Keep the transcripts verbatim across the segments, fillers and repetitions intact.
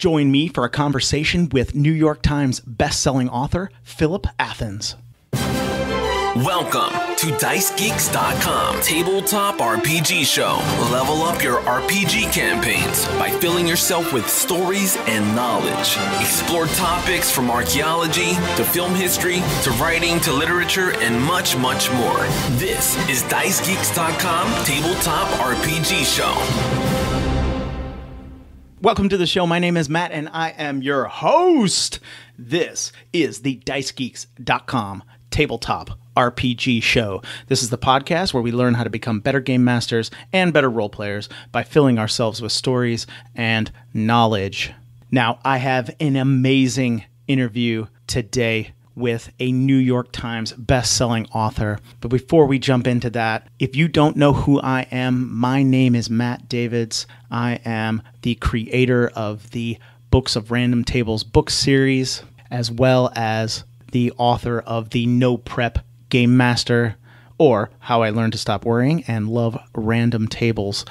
Join me for a conversation with New York Times best-selling author Philip Athans. Welcome to Dice Geeks dot com Tabletop R P G Show. Level up your R P G campaigns by filling yourself with stories and knowledge. Explore topics from archaeology to film history to writing to literature and much, much more. This is Dice Geeks dot com Tabletop R P G Show. Welcome to the show. My name is Matt and I am your host. This is the Dice Geeks dot com Tabletop R P G Show. This is the podcast where we learn how to become better game masters and better role players by filling ourselves with stories and knowledge. Now, I have an amazing interview today with a New York Times best-selling author. But before we jump into that, if you don't know who I am, my name is Matt Davids. I am the creator of the Books of Random Tables book series, as well as the author of The No Prep Game Master or How I Learned to Stop Worrying and Love Random Tables.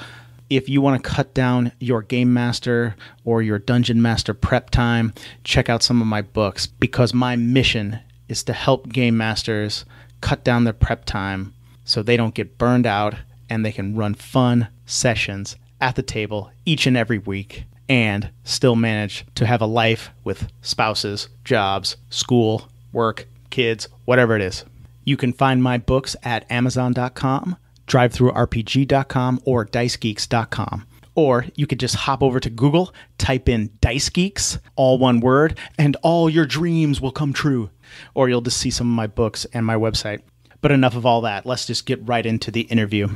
If you want to cut down your game master or your dungeon master prep time, check out some of my books, because my mission is to help game masters cut down their prep time so they don't get burned out and they can run fun sessions at the table each and every week and still manage to have a life with spouses, jobs, school, work, kids, whatever it is. You can find my books at Amazon dot com, Drive Through R P G dot com, or Dice Geeks dot com. Or you could just hop over to Google, type in Dice Geeks, all one word, and all your dreams will come true. Or you'll just see some of my books and my website. But enough of all that. Let's just get right into the interview.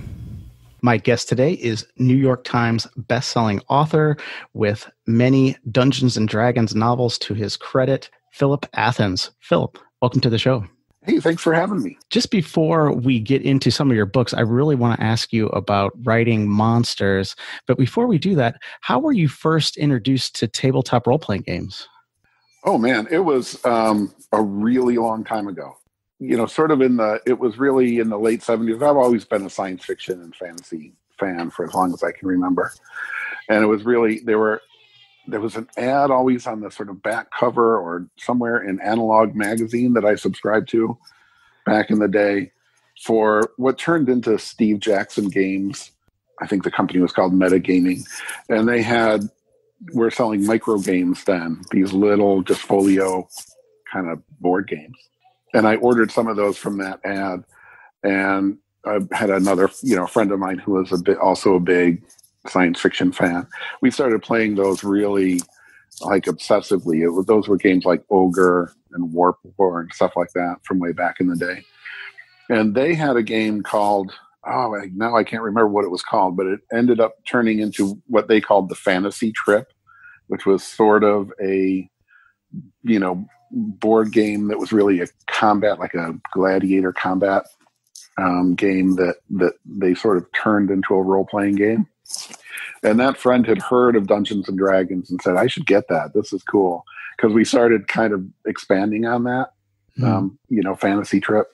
My guest today is New York Times bestselling author with many Dungeons and Dragons novels to his credit, Philip Athans. Philip, welcome to the show. Hey, thanks for having me. Just before we get into some of your books, I really want to ask you about Writing Monsters. But before we do that, how were you first introduced to tabletop role-playing games? Oh, man, it was um, a really long time ago. You know, sort of in the, it was really in the late seventies. I've always been a science fiction and fantasy fan for as long as I can remember. And it was really, there were, there was an ad always on the sort of back cover or somewhere in Analog magazine that I subscribed to back in the day for what turned into Steve Jackson Games. I think the company was called Metagaming. And they had, were selling micro games then, these little just folio kind of board games. And I ordered some of those from that ad. And I had another, you know, friend of mine who was a bit also a big science fiction fan. We started playing those really like obsessively. It was, those were games like Ogre and Warp War and stuff like that from way back in the day. And they had a game called, oh, now I can't remember what it was called, but it ended up turning into what they called the Fantasy Trip, which was sort of a, you know, board game that was really a combat, like a gladiator combat um, game that, that they sort of turned into a role-playing game. And that friend had heard of Dungeons and Dragons and said, I should get that. This is cool. Because we started kind of expanding on that, mm. um, you know, Fantasy Trip.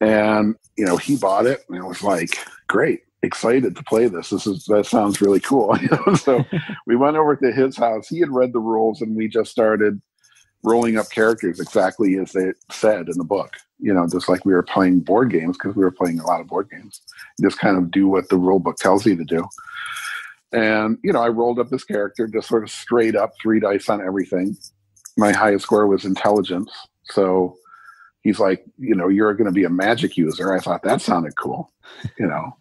And, you know, he bought it and I was like, great, excited to play this. This is, that sounds really cool. You know? So we went over to his house. He had read the rules and we just started rolling up characters exactly as they said in the book. You know, just like we were playing board games, because we were playing a lot of board games. You just kind of do what the rule book tells you to do. And, you know, I rolled up this character, just sort of straight up three dice on everything. My highest score was intelligence. So he's like, you know, you're going to be a magic user. I thought that sounded cool. You know,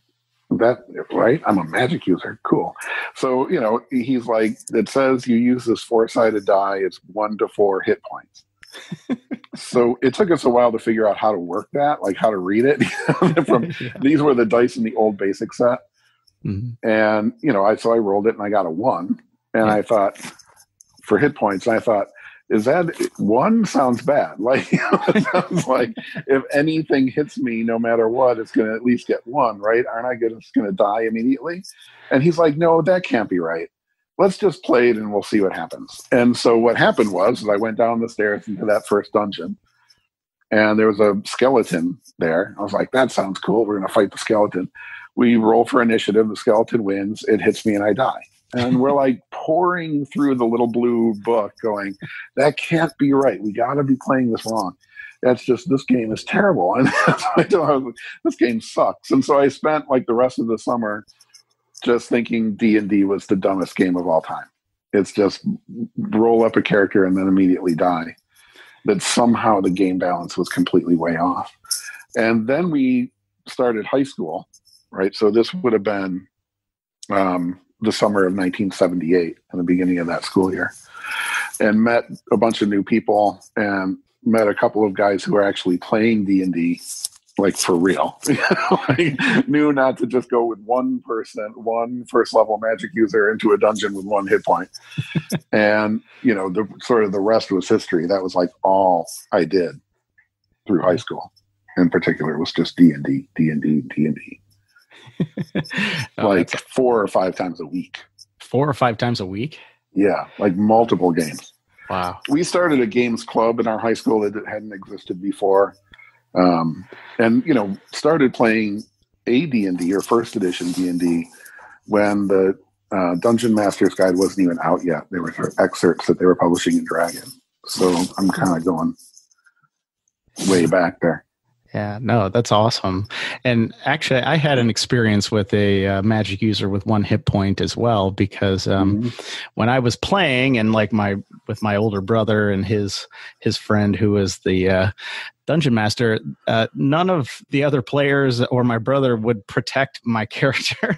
that, right? I'm a magic user. Cool. So, you know, he's like, it says you use this four-sided die. It's one to four hit points. So it took us a while to figure out how to work that, like how to read it. From, yeah. These were the dice in the old basic set. Mm-hmm. And, you know, I so I rolled it and I got a one. And yeah. I thought, for hit points, I thought, is that one sounds bad. Like, you know, it sounds like if anything hits me, no matter what, it's going to at least get one, right? Aren't I gonna, just going to die immediately? And he's like, no, that can't be right. Let's just play it and we'll see what happens. And so what happened was, I went down the stairs into that first dungeon and there was a skeleton there. I was like, that sounds cool. We're going to fight the skeleton. We roll for initiative. The skeleton wins. It hits me and I die. And we're like pouring through the little blue book going, that can't be right. We got to be playing this wrong. That's just, this game is terrible. And that's what I told, I was like, this game sucks. And so I spent like the rest of the summer just thinking D and D was the dumbest game of all time. It's just roll up a character and then immediately die. That somehow the game balance was completely way off. And then we started high school, right? So this would have been um, the summer of nineteen seventy-eight and the beginning of that school year. And met a bunch of new people and met a couple of guys who were actually playing D and D, like for real. I knew not to just go with one person, one first level magic user into a dungeon with one hit point. And, you know, the sort of the rest was history. That was like all I did through high school in particular was just D and D, D and D, D and D. Oh, like that's... four or five times a week. Four or five times a week? Yeah, like multiple games. Wow. We started a games club in our high school that hadn't existed before. Um, and, you know, started playing A D and D or first edition D and D when the uh, Dungeon Master's Guide wasn't even out yet. There were sort of excerpts that they were publishing in Dragon. So I'm kind of going way back there. Yeah, no, that's awesome. And actually, I had an experience with a uh, magic user with one hit point as well, because um, mm-hmm. when I was playing and like my with my older brother and his his friend who was the uh, dungeon master, uh, none of the other players or my brother would protect my character.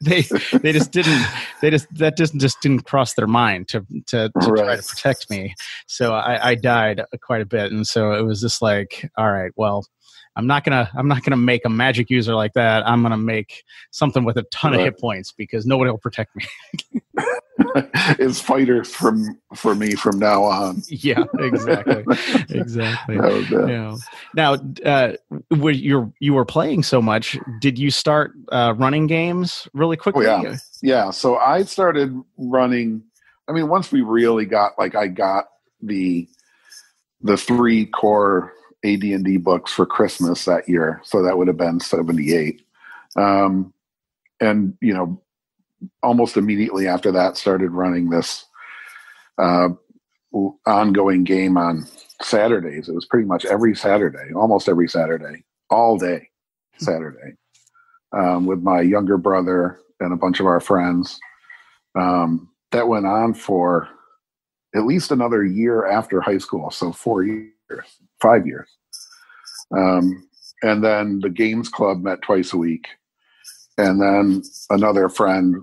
they they just didn't they just that just just didn't cross their mind to to, to right. try to protect me. So I, I died quite a bit, and so it was just like, all right, well, I'm not gonna I'm not gonna make a magic user like that. I'm gonna make something with a ton right. of hit points because nobody will protect me. Is fighters from for me from now on. Yeah, exactly, exactly. Yeah. Now, uh, were you you were playing so much? Did you start uh, running games really quickly? Oh, yeah, yeah. So I started running. I mean, once we really got like I got the the three core A D and D books for Christmas that year, so that would have been seventy-eight, um, and you know. Almost immediately after that, started running this uh, ongoing game on Saturdays. It was pretty much every Saturday, almost every Saturday, all day Saturday, um, with my younger brother and a bunch of our friends. Um, that went on for at least another year after high school, so four years, five years. Um, and then the games club met twice a week. And then another friend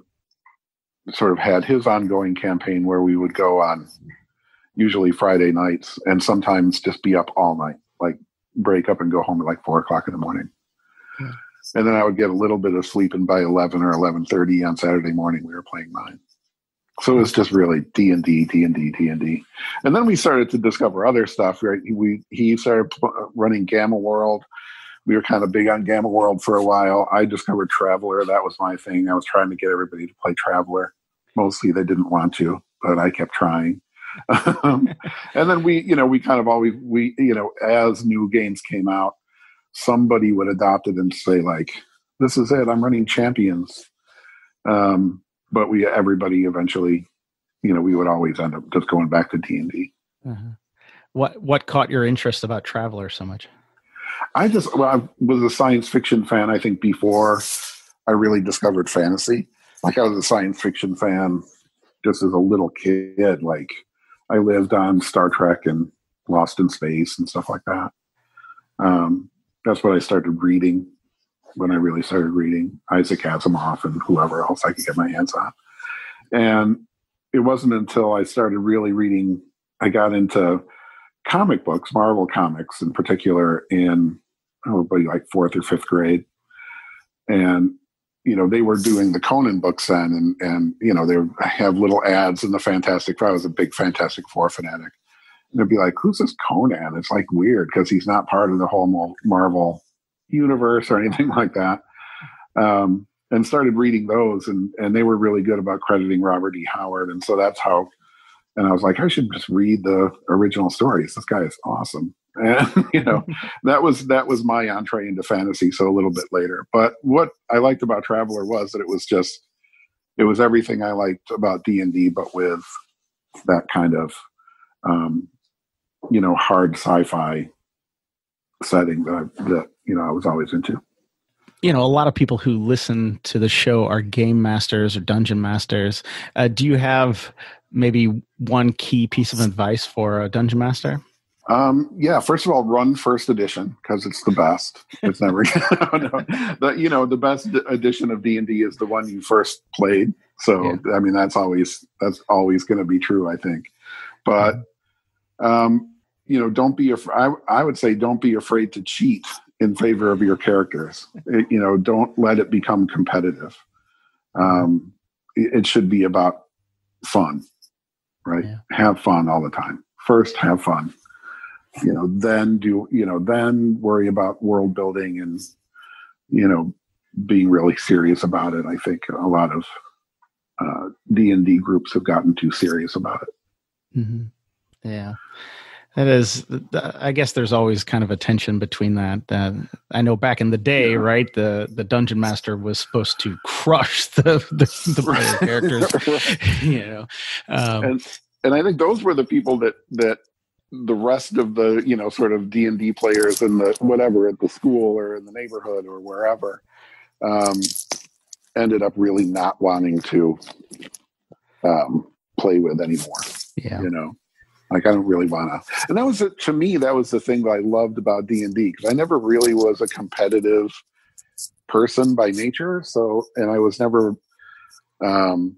sort of had his ongoing campaign where we would go on usually Friday nights and sometimes just be up all night, like break up and go home at like four o'clock in the morning. Yeah. And then I would get a little bit of sleep, and by eleven or eleven thirty on Saturday morning, we were playing mine. So it was just really D and D, D and D, D and D. And then we started to discover other stuff, right? We, he started pl- running Gamma World. We were kind of big on Gamma World for a while. I discovered Traveler. That was my thing. I was trying to get everybody to play Traveler. Mostly they didn't want to, but I kept trying. um, and then we, you know, we kind of always, we, you know, as new games came out, somebody would adopt it and say like, this is it. I'm running Champions. Um, but we, everybody eventually, you know, we would always end up just going back to D and D. Uh-huh. What, what caught your interest about Traveler so much? I just well, I was a science fiction fan, I think, before I really discovered fantasy. Like, I was a science fiction fan just as a little kid. Like, I lived on Star Trek and Lost in Space and stuff like that. Um, that's what I started reading when I really started reading Isaac Asimov and whoever else I could get my hands on. And it wasn't until I started really reading, I got into comic books, Marvel comics in particular, in probably like fourth or fifth grade. And, you know, they were doing the Conan books then, and, and you know, they have little ads in the Fantastic Four. I was a big Fantastic Four fanatic. And they'd be like, who's this Conan? It's like weird because he's not part of the whole Marvel universe or anything like that. Um, and started reading those, and, and they were really good about crediting Robert E. Howard. And so that's how. And I was like, I should just read the original stories. This guy is awesome. And, you know, that was that was my entree into fantasy, so a little bit later. But what I liked about Traveler was that it was just it was everything I liked about D and D, but with that kind of, um, you know, hard sci-fi setting that, I, that, you know, I was always into. You know, a lot of people who listen to the show are game masters or dungeon masters. Uh, do you have maybe one key piece of advice for a dungeon master? Um, yeah, first of all, run first edition because it's the best. It's never, no, no. The, you know, the best edition of D and D is the one you first played. So, yeah. I mean, that's always, that's always going to be true, I think. But, um, you know, don't be, af- I, I would say don't be afraid to cheat in favor of your characters. It, you know, don't let it become competitive. Um, it, it should be about fun, right? Yeah. Have fun all the time. First, have fun. You know, then do, you know, then worry about world building and, you know, being really serious about it. I think a lot of uh, D and D groups have gotten too serious about it. Mm-hmm. Yeah. That is, I guess there's always kind of a tension between that. Uh, I know back in the day, yeah. right, the, the Dungeon Master was supposed to crush the, the, the player characters, you know. Um, and, and I think those were the people that, that the rest of the, you know, sort of D and D players in the whatever at the school or in the neighborhood or wherever um, ended up really not wanting to um, play with anymore, yeah. you know. Like, I don't really want to. And that was, a, to me, that was the thing that I loved about D and D, because I never really was a competitive person by nature. So, and I was never, um,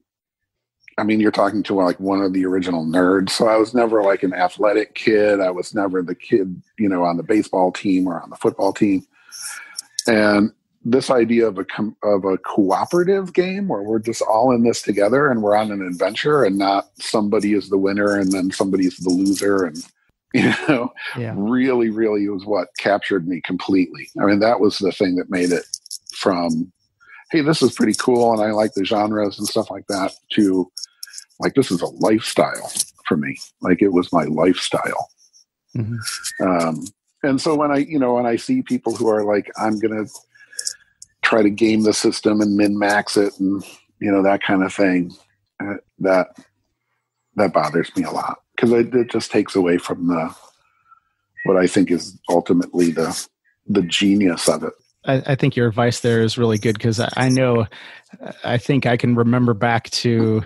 I mean, you're talking to like one of the original nerds. So I was never like an athletic kid. I was never the kid, you know, on the baseball team or on the football team. And this idea of a com- of a cooperative game where we're just all in this together and we're on an adventure and not somebody is the winner and then somebody's the loser. And, you know, yeah. really, really was what captured me completely. I mean, that was the thing that made it from, hey, this is pretty cool and I like the genres and stuff like that, to like, this is a lifestyle for me. Like, it was my lifestyle. Mm-hmm. Um, and so when I, you know, when I see people who are like, I'm going to try to game the system and min-max it and, you know, that kind of thing, uh, that that bothers me a lot, because it, it just takes away from the what I think is ultimately the the genius of it. I, I think your advice there is really good, because I, I know I think I can remember back to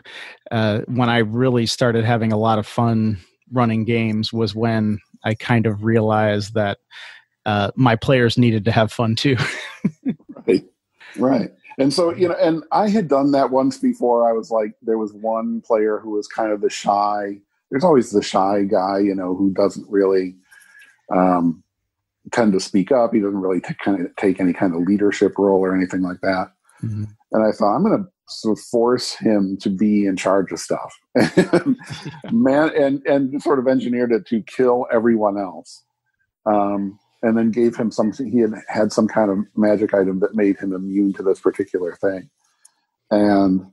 uh, when I really started having a lot of fun running games was when I kind of realized that uh, my players needed to have fun too. Right. And so, you know, and I had done that once before. I was like, there was one player who was kind of the shy. There's always the shy guy, you know, who doesn't really um, tend to speak up. He doesn't really t- kind of take any kind of leadership role or anything like that. Mm-hmm. And I thought, I'm going to sort of force him to be in charge of stuff. and, man, and, and sort of engineered it to kill everyone else. Um And then gave him something. He had had some kind of magic item that made him immune to this particular thing, and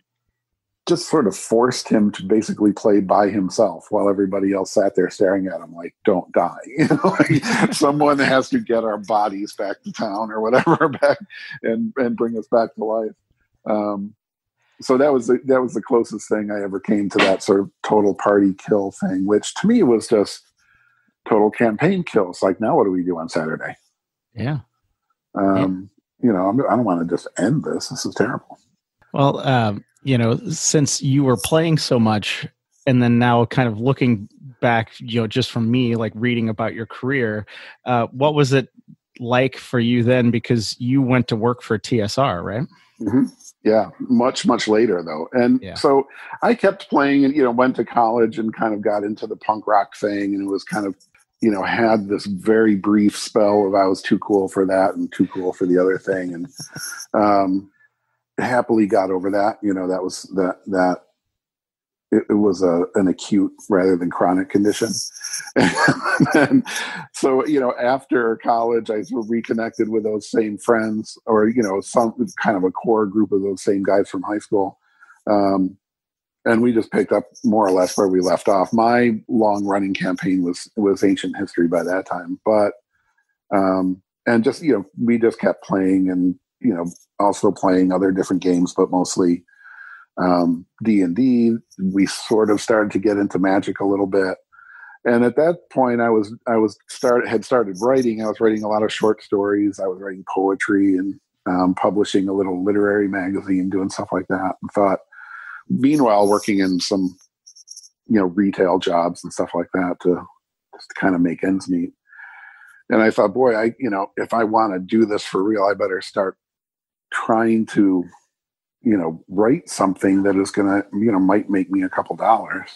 just sort of forced him to basically play by himself while everybody else sat there staring at him like, "Don't die!" You know, like, someone has to get our bodies back to town or whatever, back and and bring us back to life. Um, so that was the, that was the closest thing I ever came to that sort of total party kill thing, which to me was just total campaign kills. Like, now what do we do on Saturday? Yeah. Um, yeah. You know, I'm, I don't want to just end this. This is terrible. Well, um, you know, since you were playing so much and then now kind of looking back, you know, just from me, like reading about your career, uh, what was it like for you then? Because you went to work for T S R, right? Mm-hmm. Yeah. Much, much later though. And yeah. so I kept playing and, you know, went to college and kind of got into the punk rock thing, and it was kind of, you know, had this very brief spell of I was too cool for that and too cool for the other thing. And um, happily got over that. You know, that was that, that it, it was a, an acute rather than chronic condition. And then, so, you know, after college, I sort of reconnected with those same friends, or, you know, some kind of a core group of those same guys from high school. Um, And we just picked up more or less where we left off. My long-running campaign was was ancient history by that time, but um, and just you know we just kept playing, and you know also playing other different games, but mostly um, D and D. We sort of started to get into Magic a little bit. And at that point, I was I was start had started writing. I was writing a lot of short stories. I was writing poetry and um, publishing a little literary magazine, doing stuff like that. And thought, meanwhile, working in some you know retail jobs and stuff like that to just kind of make ends meet. And I thought, boy, I you know if I want to do this for real, I better start trying to you know write something that is gonna you know might make me a couple dollars.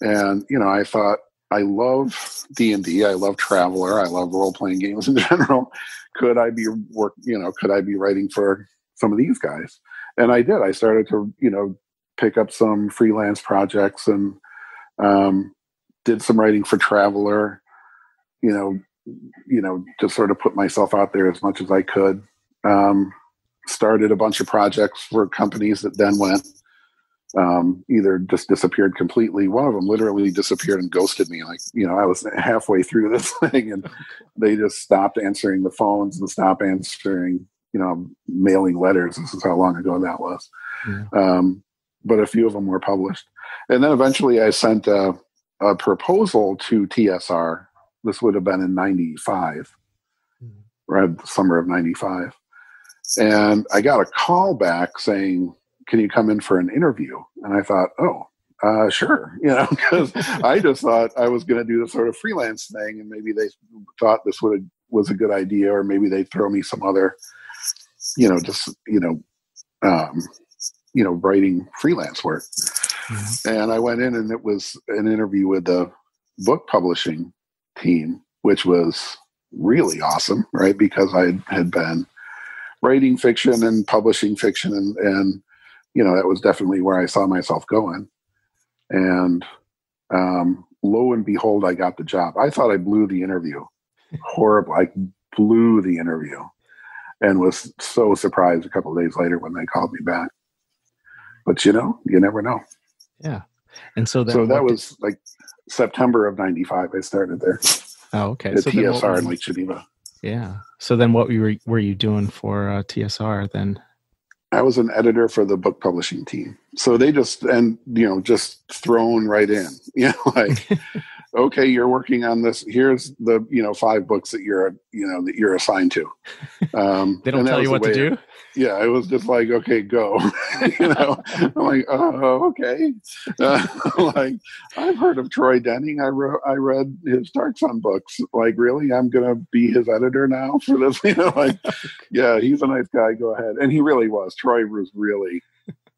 And, you know, I thought, I love D and D, I love Traveler, I love role-playing games in general. Could I be work, you know, could I be writing for some of these guys? And I did. I started to, you know, pick up some freelance projects and um, did some writing for Traveler, you know, you know, to sort of put myself out there as much as I could. Um, started a bunch of projects for companies that then went, Um, either just disappeared completely. One of them literally disappeared and ghosted me. Like, you know, I was halfway through this thing and they just stopped answering the phones and stopped answering, you know, mailing letters. This is how long ago that was. Yeah. Um, but a few of them were published. And then eventually I sent a, a proposal to T S R. This would have been in ninety-five, right? The summer of ninety-five. And I got a call back saying, can you come in for an interview? And I thought, oh, uh, sure. You know, because I just thought I was going to do this sort of freelance thing, and maybe they thought this would was a good idea, or maybe they'd throw me some other, you know, just, you know, um, you know, writing freelance work. Mm-hmm. And I went in, and it was an interview with the book publishing team, which was really awesome, right? Because I had been writing fiction and publishing fiction and, and you know, that was definitely where I saw myself going. And um, lo and behold, I got the job. I thought I blew the interview. Horrible. I blew the interview and was so surprised a couple of days later when they called me back. But, you know, you never know. Yeah. And so, then so that was did... like September of ninety-five. I started there. Oh, okay. The so T S R was... in Lake Geneva. Yeah. So then what were you, were you doing for uh, T S R then? I was an editor for the book publishing team. So they just, and, you know, just thrown right in, you know, like, okay, you're working on this. Here's the, you know, five books that you're, you know, that you're assigned to. Um, they don't tell you what to do. Of, yeah. It was just like, okay, go, you know, I'm like, oh, okay. Uh, like I've heard of Troy Denning. I wrote, I read his Dark Sun books. Like, really, I'm going to be his editor now for this, you know, like, yeah, he's a nice guy. Go ahead. And he really was. Troy was really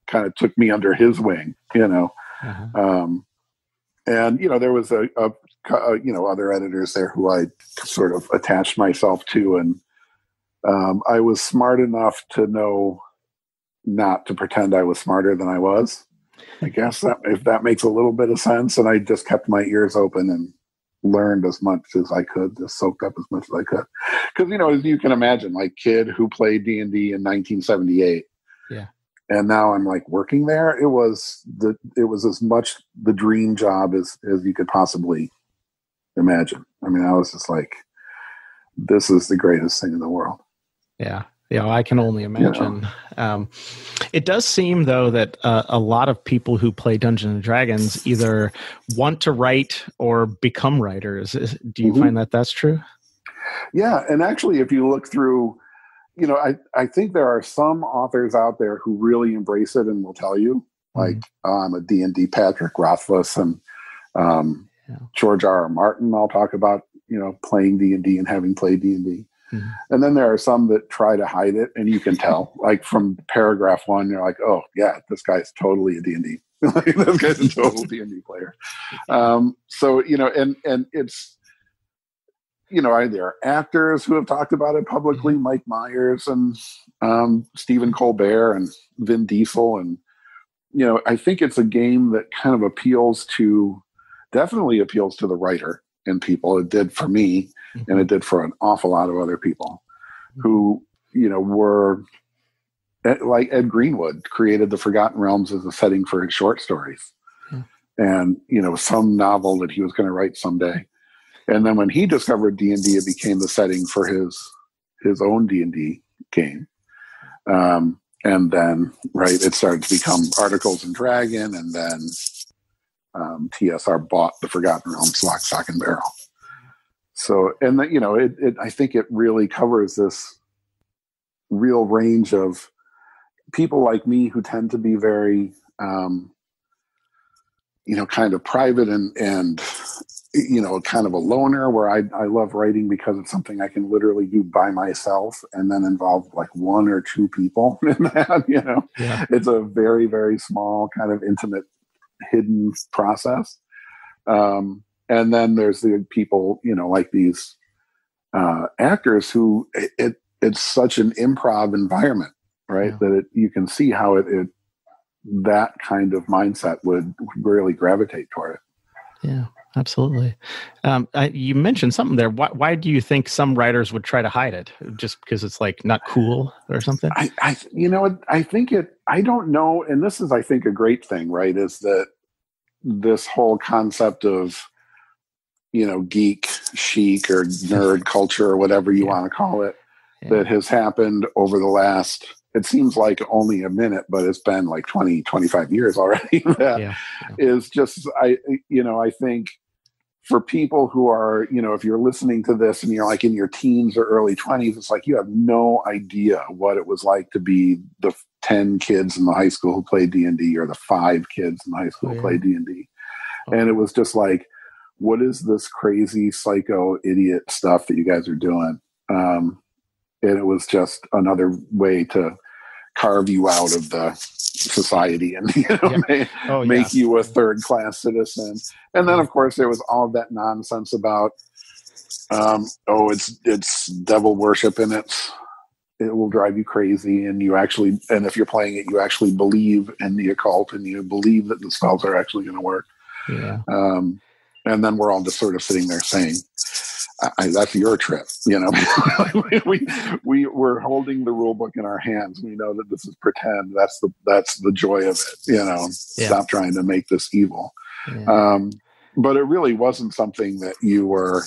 kind of took me under his wing, you know. Uh-huh. Um, and, you know, there was a, a, a, you know, other editors there who I sort of attached myself to. And um, I was smart enough to know not to pretend I was smarter than I was. I guess that, if that makes a little bit of sense. And I just kept my ears open and learned as much as I could, just soaked up as much as I could. Because, you know, as you can imagine, like, kid who played D and D in nineteen seventy-eight. Yeah. And now I'm like working there. It was the it was as much the dream job as, as you could possibly imagine. I mean, I was just like, this is the greatest thing in the world. Yeah. Yeah, I can only imagine. Yeah. Um, it does seem, though, that uh, a lot of people who play Dungeons and Dragons either want to write or become writers. Do you mm-hmm. find that that's true? Yeah, and actually, if you look through, you know, I, I think there are some authors out there who really embrace it and will tell you, mm-hmm. like I'm um, a D and D Patrick Rothfuss and um, yeah. George R R. Martin. I'll talk about, you know, playing D and D and having played D and D. Mm-hmm. And then there are some that try to hide it, and you can tell, like from paragraph one, you're like, oh yeah, this guy's totally a D and D. Like, this guy's a total D and D player. Um, so, you know, and, and it's, you know, there are actors who have talked about it publicly, mm-hmm. Mike Myers and um, Stephen Colbert and Vin Diesel. And, you know, I think it's a game that kind of appeals to, definitely appeals to the writer in people. It did for me. And it did for an awful lot of other people who, you know, were like Ed Greenwood created the Forgotten Realms as a setting for his short stories yeah. and, you know, some novel that he was going to write someday. And then when he discovered D and D, it became the setting for his, his own D and D game. Um, And then, right, it started to become Articles and Dragon, and then um, T S R bought the Forgotten Realms, Lock, Stock, and Barrel. So, and the, you know, it, it, I think it really covers this real range of people like me who tend to be very, um, you know, kind of private and, and you know, kind of a loner, where I, I love writing because it's something I can literally do by myself and then involve like one or two people in that, you know. Yeah. It's a very, very small kind of intimate hidden process. Um, and then there's the people, you know, like these uh, actors who it, it it's such an improv environment, right? Yeah. That it, you can see how it, it that kind of mindset would really gravitate toward it. Yeah, absolutely. Um, I, you mentioned something there. Why, why do you think some writers would try to hide it? Just because it's like not cool or something? I, I, you know, I think it, I don't know. And this is, I think, a great thing, right? Is that this whole concept of, you know, geek, chic, or nerd culture, or whatever you yeah. want to call it, yeah. that has happened over the last, it seems like only a minute, but it's been like twenty, twenty-five years already. That yeah. Yeah. is just, I, you know, I think for people who are, you know, if you're listening to this and you're like in your teens or early twenties, it's like you have no idea what it was like to be the ten kids in the high school who played D and D, or the five kids in the high school oh, yeah. who played D and D. Oh. And it was just like, what is this crazy psycho idiot stuff that you guys are doing? Um, And it was just another way to carve you out of the society and, you know, yeah. make, oh, yeah. make you a third-class citizen. And then, of course, there was all that nonsense about, um, oh, it's it's devil worship and it's it will drive you crazy. And you actually, and if you're playing it, you actually believe in the occult and you believe that the spells are actually going to work. Yeah. Um, and then we're all just sort of sitting there saying, I, that's your trip, you know. we we we're holding the rule book in our hands. We know that this is pretend. That's the that's the joy of it, you know. Yeah. Stop trying to make this evil. Yeah. Um, but it really wasn't something that you were,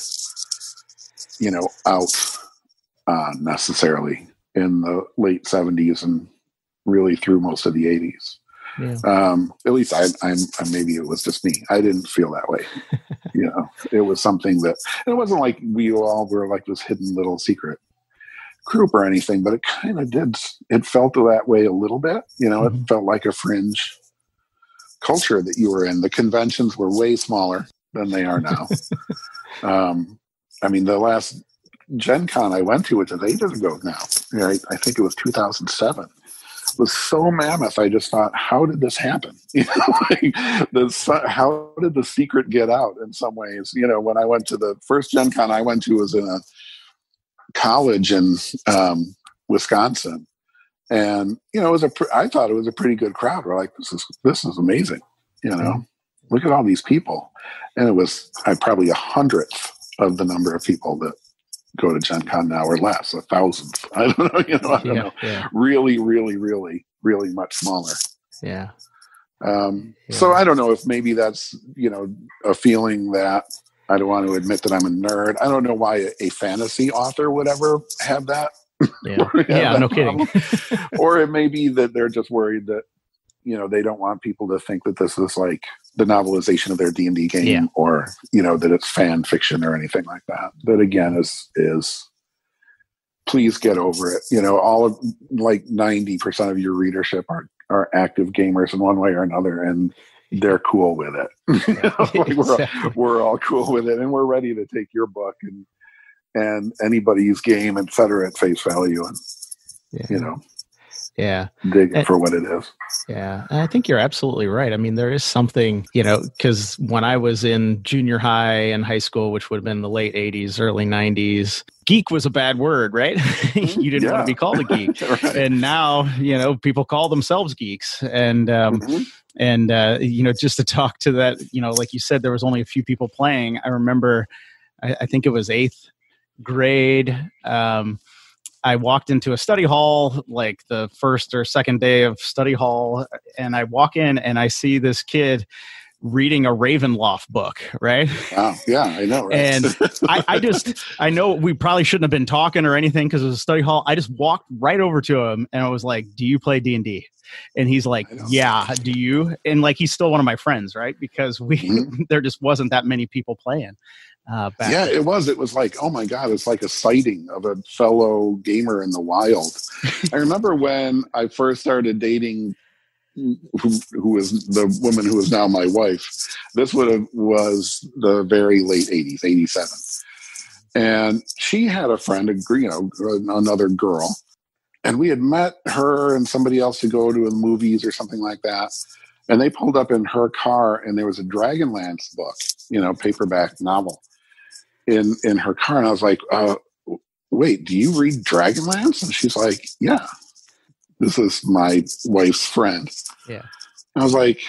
you know, out on necessarily in the late seventies and really through most of the eighties. Yeah. Um, at least I, I'm, I, maybe it was just me. I didn't feel that way. You know, it was something that, it wasn't like we all were like this hidden little secret group or anything, but it kind of did. It felt that way a little bit, you know, mm-hmm. It felt like a fringe culture that you were in. The conventions were way smaller than they are now. um, I mean, the last Gen Con I went to, which is ages ago now, right? I think it was two thousand seven. Was so mammoth. I just thought, how did this happen? You know, like, this, how did the secret get out in some ways? You know, when I went to the first Gen Con I went to was in a college in um, Wisconsin. And, you know, it was a, pr- I thought it was a pretty good crowd. We're like, this is, this is amazing. You know, look at all these people. And it was I, probably a hundredth of the number of people that go to Gen Con now, or less, a thousandth. I don't know, you know, I don't yeah, know. Yeah. Really, really, really, really much smaller. Yeah. Um, yeah. So I don't know if maybe that's, you know, a feeling that I don't want to admit that I'm a nerd. I don't know why a, a fantasy author would ever have that. Yeah, have yeah that no problem. Kidding. Or it may be that they're just worried that, you know, they don't want people to think that this is like the novelization of their D and D game, yeah. or, you know, that it's fan fiction or anything like that. But again, is, is please get over it. You know, all of like ninety percent of your readership are, are active gamers in one way or another, and they're cool with it. Yeah. Like we're, exactly. all, we're all cool with it, and we're ready to take your book and, and anybody's game, et cetera, at face value. And, yeah. you know, Yeah. dig it for what it is. Yeah. And I think you're absolutely right. I mean, there is something, you know, because when I was in junior high and high school, which would have been the late eighties, early nineties, geek was a bad word, right? You didn't yeah. want to be called a geek. Right. And now, you know, people call themselves geeks. And, um, mm-hmm. and uh, you know, just to talk to that, you know, like you said, there was only a few people playing. I remember, I, I think it was eighth grade. Um, I walked into a study hall, like the first or second day of study hall, and I walk in and I see this kid reading a Ravenloft book, right? Wow. Yeah, I know. Right? And I, I just, I know we probably shouldn't have been talking or anything because it was a study hall. I just walked right over to him and I was like, do you play D and D? And he's like, yeah, do you? And like, he's still one of my friends, right? Because we, mm-hmm. there just wasn't that many people playing. Uh, back yeah, then. It was. It was like, oh my God, it's like a sighting of a fellow gamer in the wild. I remember when I first started dating who, who was the woman who is now my wife. This would have was the very late eighties, eighty-seven. And she had a friend, a, you know, another girl. And we had met her and somebody else to go to the movies or something like that. And they pulled up in her car and there was a Dragonlance book, you know, paperback novel in, in her car. And I was like, uh, wait, do you read Dragonlance? And she's like, yeah, this is my wife's friend. Yeah. And I was like,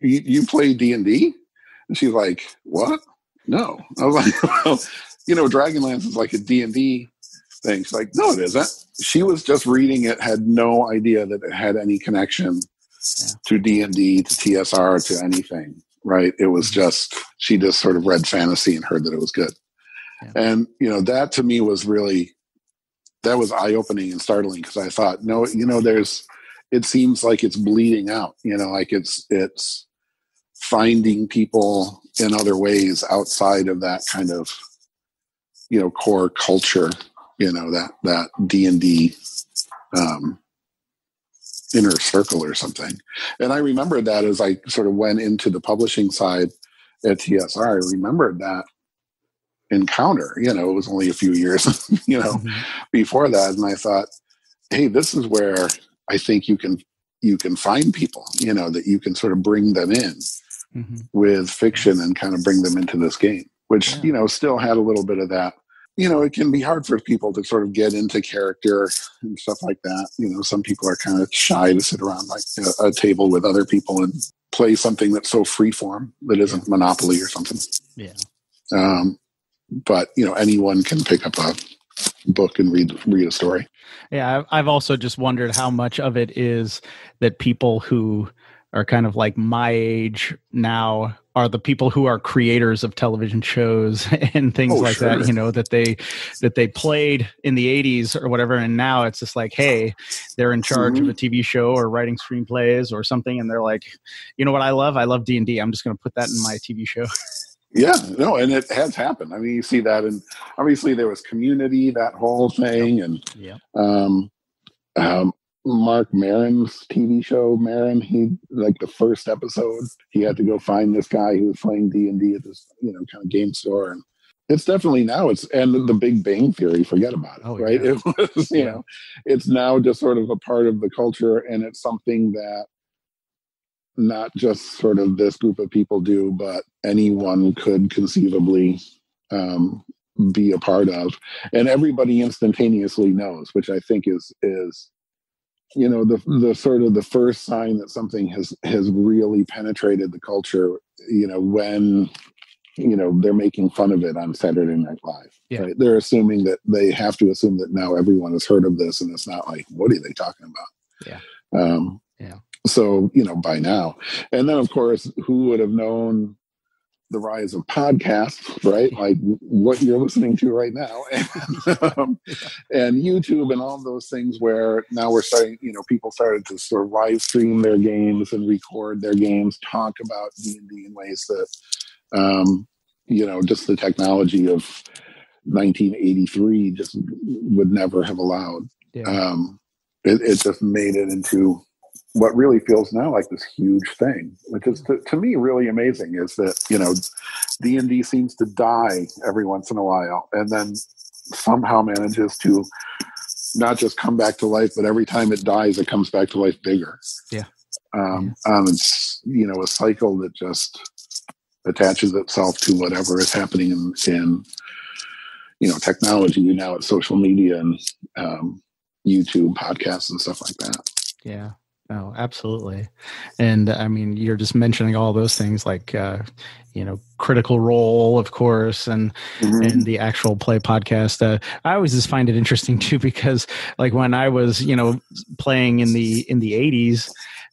you, you play D and D? And she's like, what? No. I was like, well, you know, Dragonlance is like a D and D thing. She's like, no, it isn't. She was just reading it, had no idea that it had any connection yeah. to D and D, to T S R, to anything, right? It was just, she just sort of read fantasy and heard that it was good. Yeah. And, you know, that to me was really, that was eye-opening and startling because I thought, no, you know, there's, it seems like it's bleeding out, you know, like it's, it's finding people in other ways outside of that kind of, you know, core culture, you know, that, that D and D, um, inner circle or something. And I remembered that as I sort of went into the publishing side at T S R, I remembered that encounter, you know, it was only a few years, you know, mm-hmm. before that. And I thought, hey, this is where I think you can, you can find people, you know, that you can sort of bring them in mm-hmm. with fiction and kind of bring them into this game, which, yeah. you know, still had a little bit of that. You know, it can be hard for people to sort of get into character and stuff like that. You know, some people are kind of shy to sit around like you know, a table with other people and play something that's so freeform that isn't yeah. Monopoly or something. Yeah. Um, but, you know, anyone can pick up a book and read read a story. Yeah, I've also just wondered how much of it is that people who are kind of like my age now are the people who are creators of television shows and things oh, like sure. that, you know, that they, that they played in the eighties or whatever. And now it's just like, hey, they're in charge mm-hmm. of a T V show or writing screenplays or something. And they're like, you know what I love? I love D and D. I'm just going to put that in my T V show. Yeah, no. And it has happened. I mean, you see that. And obviously there was Community, that whole thing. And, yeah. um, um, Mark Maron's T V show, Maron, he like the first episode, he had to go find this guy who was playing D and D at this, you know, kind of game store. And it's definitely now it's, and the Big Bang Theory, forget about it, oh, right? Yeah. It was, you know, it's now just sort of a part of the culture and it's something that not just sort of this group of people do, but anyone could conceivably um, be a part of. And everybody instantaneously knows, which I think is, is, you know, the the sort of the first sign that something has has really penetrated the culture, you know, when, you know, they're making fun of it on Saturday Night Live. Yeah. Right? They're assuming that they have to assume that now everyone has heard of this and it's not like, what are they talking about? Yeah. Um, yeah. So, you know, by now. And then, of course, who would have known the rise of podcasts, right? Like what you're listening to right now, and, um, and YouTube and all those things where now we're starting, you know, people started to sort of live stream their games and record their games, talk about D and D in ways that, um, you know, just the technology of nineteen eighty-three just would never have allowed. Yeah. Um, it, it just made it into what really feels now like this huge thing, which is to, to me really amazing, is that, you know, D and D seems to die every once in a while and then somehow manages to not just come back to life, but every time it dies, it comes back to life bigger. Yeah. Um, yeah. Um, it's, you know, a cycle that just attaches itself to whatever is happening in, in you know, technology. Now it's social media and um, YouTube podcasts and stuff like that. Yeah. Oh, absolutely. And I mean, you're just mentioning all those things like, uh, you know, Critical Role, of course, and, mm-hmm. and the actual play podcast. Uh, I always just find it interesting too, because like when I was, you know, playing in the, in the eighties,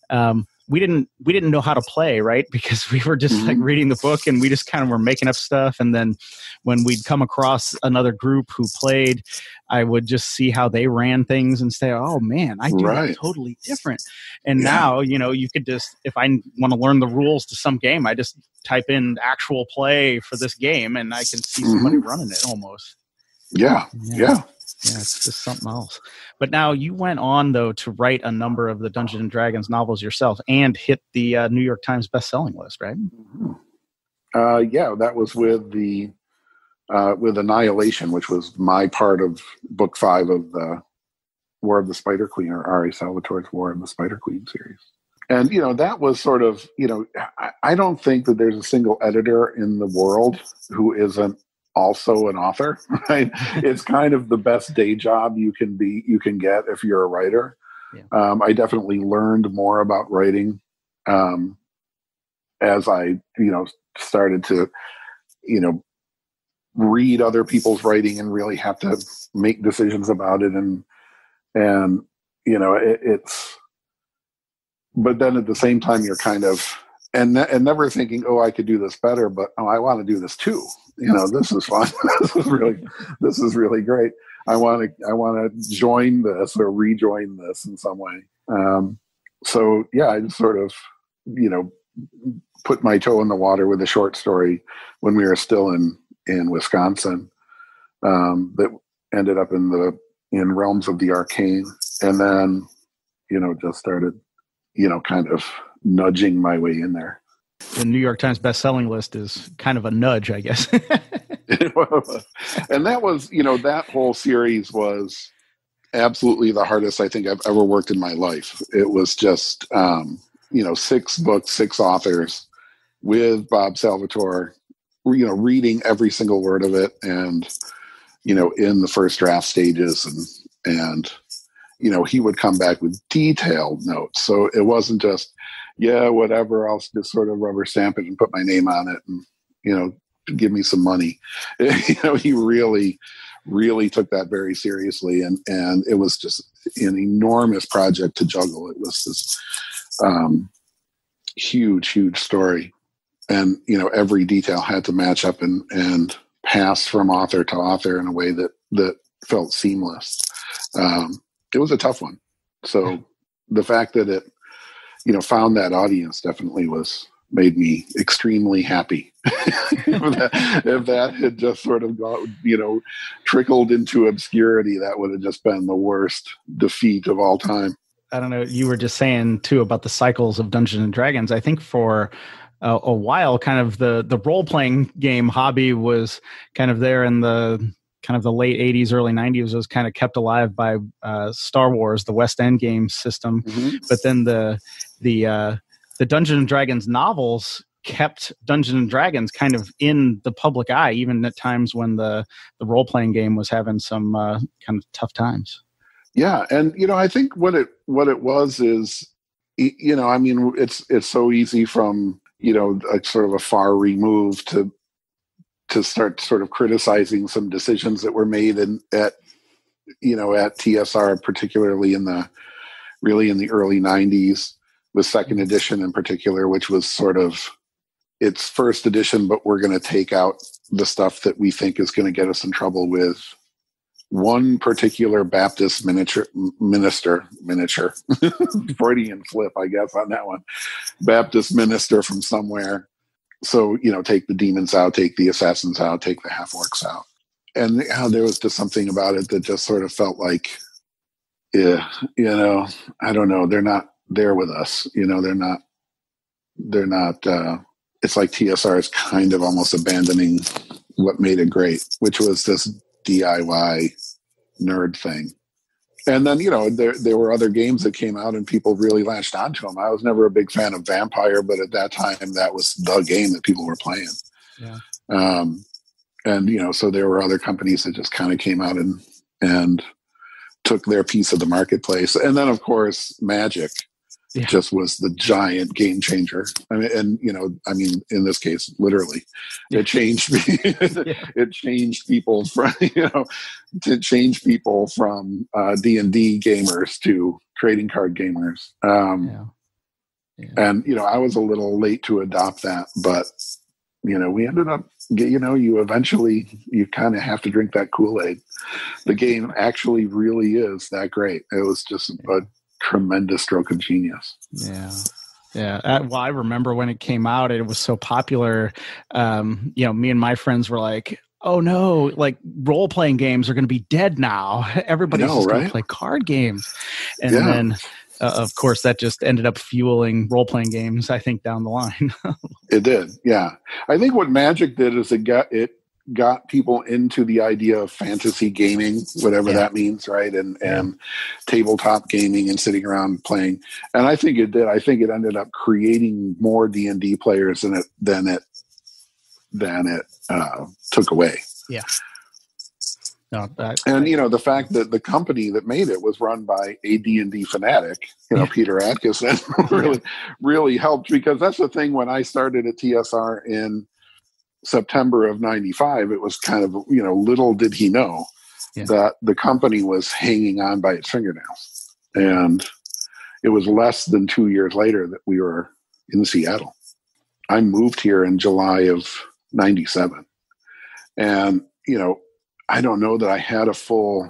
um, we didn't we didn't know how to play, right? Because we were just mm-hmm. like reading the book, and we just kind of were making up stuff. And then when we'd come across another group who played, I would just see how they ran things and say, oh man, I do right. that totally different. And yeah. now, you know, you could just, if I want to learn the rules to some game, I just type in actual play for this game, and I can see mm-hmm. somebody running it almost. Yeah. Yeah. yeah. Yeah, it's just something else. But now you went on, though, to write a number of the Dungeons and Dragons novels yourself and hit the uh, New York Times bestselling list, right? Uh, yeah, that was with the uh, with Annihilation, which was my part of book five of the War of the Spider Queen, or Ari Salvatore's War of the Spider Queen series. And, you know, that was sort of, you know, I, I don't think that there's a single editor in the world who isn't also an author, right? It's kind of the best day job you can be, you can get if you're a writer. Yeah. Um, I definitely learned more about writing um, as I, you know, started to, you know, read other people's writing and really have to make decisions about it. And, and, you know, it, it's, but then at the same time, you're kind of, And, and never thinking, oh, I could do this better, but oh, I want to do this too. You know, this is fun. this is really, this is really great. I want to, I want to join this or rejoin this in some way. Um, so yeah, I just sort of, you know, put my toe in the water with a short story when we were still in in Wisconsin. Um, that ended up in the in Realms of the Arcane, and then, you know, just started, you know, kind of nudging my way in there. The New York Times bestselling list is kind of a nudge, I guess. And that was, you know, that whole series was absolutely the hardest I think I've ever worked in my life. It was just, um, you know, six books, six authors with Bob Salvatore, you know, reading every single word of it and, you know, in the first draft stages, and, and, you know, he would come back with detailed notes. So it wasn't just, yeah, whatever, I'll just sort of rubber stamp it and put my name on it and, you know, give me some money. You know, he really, really took that very seriously. And, and it was just an enormous project to juggle. It was this um, huge, huge story. And, you know, every detail had to match up and, and pass from author to author in a way that, that felt seamless. Um, it was a tough one. So the fact that it, you know, found that audience definitely was, made me extremely happy. if, that, if that had just sort of got, you know, trickled into obscurity, that would have just been the worst defeat of all time. I don't know. You were just saying too about the cycles of Dungeons and Dragons. I think for uh, a while, kind of the, the role-playing game hobby was kind of there in the, kind of the late eighties, early nineties, was kind of kept alive by uh, Star Wars, the West End game system. Mm-hmm. But then the the uh, the Dungeons and Dragons novels kept Dungeons and Dragons kind of in the public eye, even at times when the, the role-playing game was having some uh, kind of tough times. Yeah, and you know, I think what it what it was is, you know, I mean, it's it's so easy from, you know, a sort of a far remove to to start sort of criticizing some decisions that were made in, at, you know, at T S R, particularly in the, really in the early nineties with second edition in particular, which was sort of, it's first edition, but we're going to take out the stuff that we think is going to get us in trouble with one particular Baptist miniature minister, miniature, Freudian flip, I guess, on that one, Baptist minister from somewhere. So, you know, take the demons out, take the assassins out, take the half-orcs out. And uh, there was just something about it that just sort of felt like, yeah, you know, I don't know. They're not there with us. You know, they're not, they're not, uh, it's like T S R is kind of almost abandoning what made it great, which was this D I Y nerd thing. And then, you know, there there were other games that came out and people really latched onto them. I was never a big fan of Vampire, but at that time, that was the game that people were playing. Yeah. Um, and, you know, so there were other companies that just kind of came out and, and took their piece of the marketplace. And then, of course, Magic yeah. just was the giant game changer. I mean, and, you know, I mean, in this case, literally, yeah. it changed me. yeah. It changed people from, you know, to change people from uh, D and D gamers to trading card gamers. Um, yeah. Yeah. And, you know, I was a little late to adopt that, but, you know, we ended up, you know, you eventually, you kind of have to drink that Kool-Aid. The game actually really is that great. It was just yeah. a tremendous stroke of genius. Yeah. Yeah. Well, I remember when it came out, it was so popular. Um, you know, me and my friends were like, oh no, like role-playing games are going to be dead now. Everybody's no, just right? going to play card games. And yeah. then, uh, of course, that just ended up fueling role-playing games, I think, down the line. It did, yeah. I think what Magic did is it got, it got people into the idea of fantasy gaming, whatever yeah. that means, right? And, yeah. and tabletop gaming and sitting around playing. And I think it did. I think it ended up creating more D and D players than it than it than it uh, took away. Yeah. No, that, and, you know, the fact that the company that made it was run by a D and D fanatic, you know, yeah. Peter Adkison, really, really helped, because that's the thing. When I started at T S R in September of ninety-five, it was kind of, you know, little did he know yeah. that the company was hanging on by its fingernails. And it was less than two years later that we were in Seattle. I moved here in July of ninety-seven, and, you know, I don't know that I had a full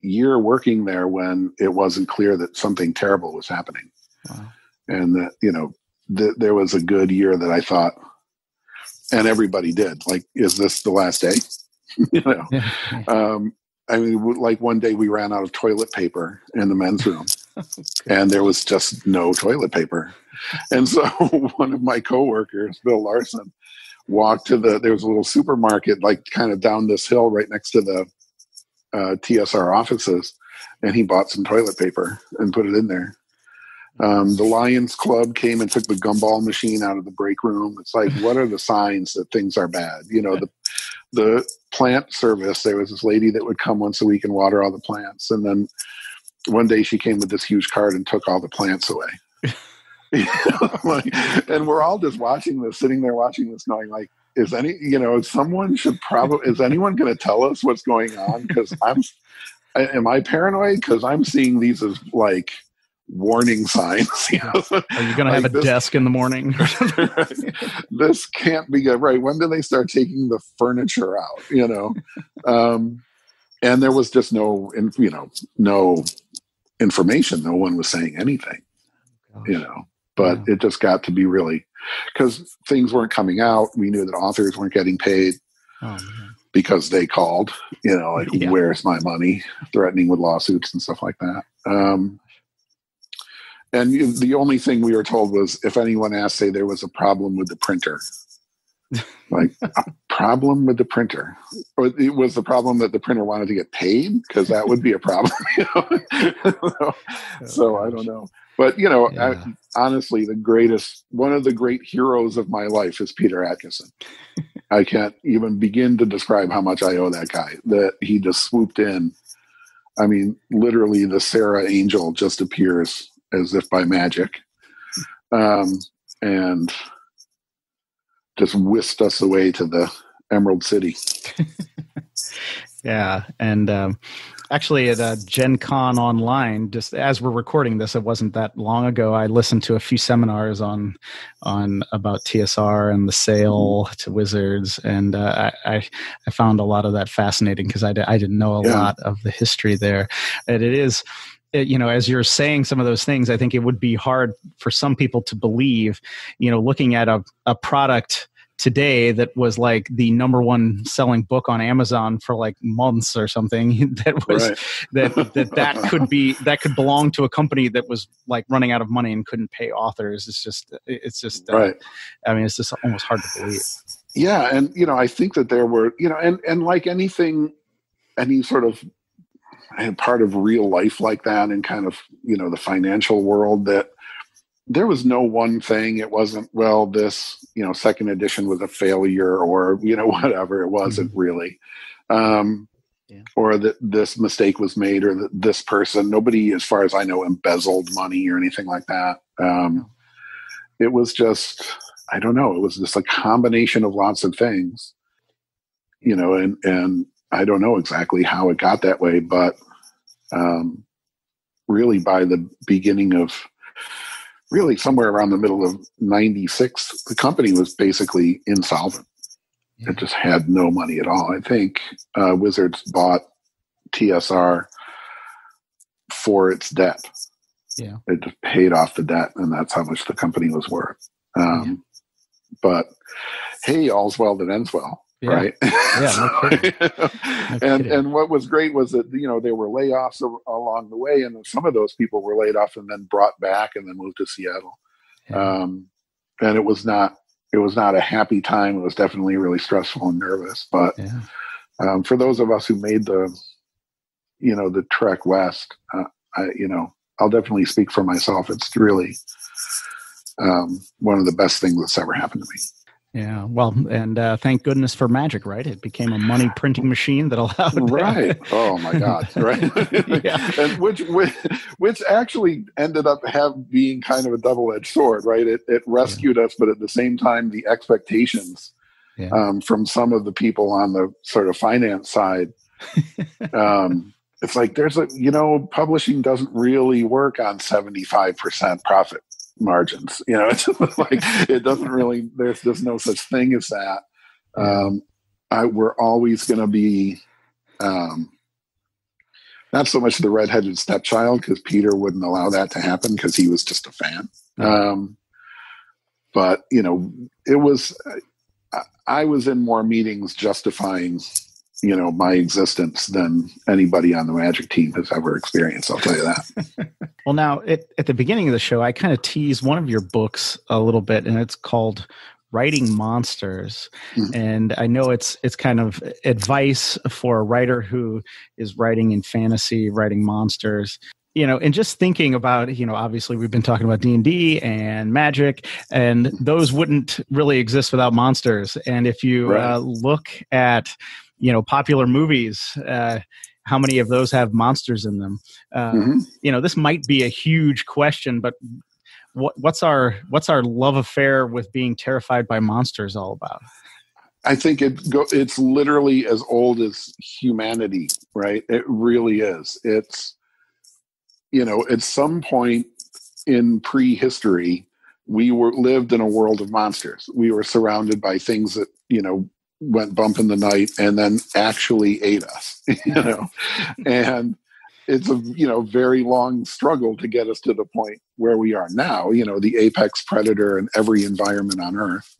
year working there when it wasn't clear that something terrible was happening. Wow. And that, you know, th- there was a good year that I thought, and everybody did, like, is this the last day? You know, yeah. um, I mean, w- like one day we ran out of toilet paper in the men's room. Okay. And there was just no toilet paper. And so one of my coworkers, Bill Larson, walked to the, there was a little supermarket, like kind of down this hill right next to the uh, T S R offices. And he bought some toilet paper and put it in there. Um, the Lions Club came and took the gumball machine out of the break room. It's like, what are the signs that things are bad? You know, the, the plant service, there was this lady that would come once a week and water all the plants. And then one day she came with this huge cart and took all the plants away. You know, like, and we're all just watching this, sitting there watching this, knowing like, is any, you know, someone should probably, is anyone going to tell us what's going on? Because I'm, am I paranoid? Because I'm seeing these as like warning signs. You know? Are you going to have like a this, desk in the morning? Right? This can't be good. Right. When do they start taking the furniture out? You know, um, and there was just no, you know, no information. No one was saying anything, gosh. You know. But yeah. it just got to be really, because things weren't coming out. We knew that authors weren't getting paid oh, because they called, you know, like, yeah. where's my money? Threatening with lawsuits and stuff like that. Um, and the only thing we were told was, if anyone asked, say there was a problem with the printer. Like, a problem with the printer? Or it was the problem that the printer wanted to get paid? Because that would be a problem. You know? so, so I don't know. But, you know, yeah. I, honestly, the greatest, one of the great heroes of my life is Peter Adkison. I can't even begin to describe how much I owe that guy, that he just swooped in. I mean, literally the Sarah Angel just appears as if by magic. Um, and just whisked us away to the Emerald City. Yeah, and um, actually at uh, Gen Con online, just as we're recording this, it wasn't that long ago, I listened to a few seminars on on about T S R and the sale mm-hmm. to Wizards, and uh, I I found a lot of that fascinating, because I, I didn't know a yeah. lot of the history there. And it is, it, you know, as you're saying some of those things, I think it would be hard for some people to believe, you know, looking at a, a product today that was like the number one selling book on Amazon for like months or something, that was right. that, that that could be that could belong to a company that was like running out of money and couldn't pay authors. It's just it's just uh, right. I mean, it's just almost hard to believe. Yeah, and you know, I think that there were, you know, and and like anything, any sort of part of real life like that, and kind of, you know, the financial world, that there was no one thing. It wasn't, well, this, you know, second edition was a failure, or, you know, whatever. It wasn't mm-hmm. really. Um, yeah. Or that this mistake was made, or that this person, nobody, as far as I know, embezzled money or anything like that. Um, yeah. It was just, I don't know. It was just a combination of lots of things, you know, and, and I don't know exactly how it got that way, but um, really by the beginning of really somewhere around the middle of ninety-six, the company was basically insolvent. Yeah. It just had no money at all. I think uh, Wizards bought T S R for its debt. Yeah, it just paid off the debt, and that's how much the company was worth. Um, yeah. But hey, all's well that ends well. Yeah. Right. Yeah, no kidding. No and kidding. And what was great was that, you know, there were layoffs along the way, and some of those people were laid off and then brought back and then moved to Seattle. Yeah. Um, and it was not it was not a happy time. It was definitely really stressful and nervous. But yeah. um, for those of us who made the, you know, the trek west, uh, I, you know, I'll definitely speak for myself. It's really um, one of the best things that's ever happened to me. Yeah, well, and uh, thank goodness for magic, right? It became a money printing machine that allowed that. Right. Oh my God, right? Yeah. And which, which which actually ended up have being kind of a double-edged sword, right? It it rescued yeah. us, but at the same time, the expectations yeah. um, from some of the people on the sort of finance side, um, it's like there's a you know, publishing doesn't really work on seventy-five percent profit margins, you know, it's like it doesn't really, there's just no such thing as that. Um, I, we're always going to be um, not so much the redheaded stepchild, because Peter wouldn't allow that to happen because he was just a fan. Um, but, you know, it was, I, I was in more meetings justifying, you know, my existence than anybody on the magic team has ever experienced. I'll tell you that. Well, now it, at the beginning of the show, I kind of teased one of your books a little bit, and it's called Writing Monsters. Mm-hmm. And I know it's, it's kind of advice for a writer who is writing in fantasy, writing monsters, you know, and just thinking about, you know, obviously we've been talking about D and D and magic, and those wouldn't really exist without monsters. And if you right. uh, look at, you know, popular movies, uh, how many of those have monsters in them? Uh, mm-hmm. You know, this might be a huge question, but what, what's our what's our love affair with being terrified by monsters all about? I think it go, it's literally as old as humanity, right? It really is. It's, you know, at some point in prehistory, we were lived in a world of monsters. We were surrounded by things that, you know, went bump in the night and then actually ate us, you know, and it's a, you know, very long struggle to get us to the point where we are now, you know, the apex predator in every environment on earth,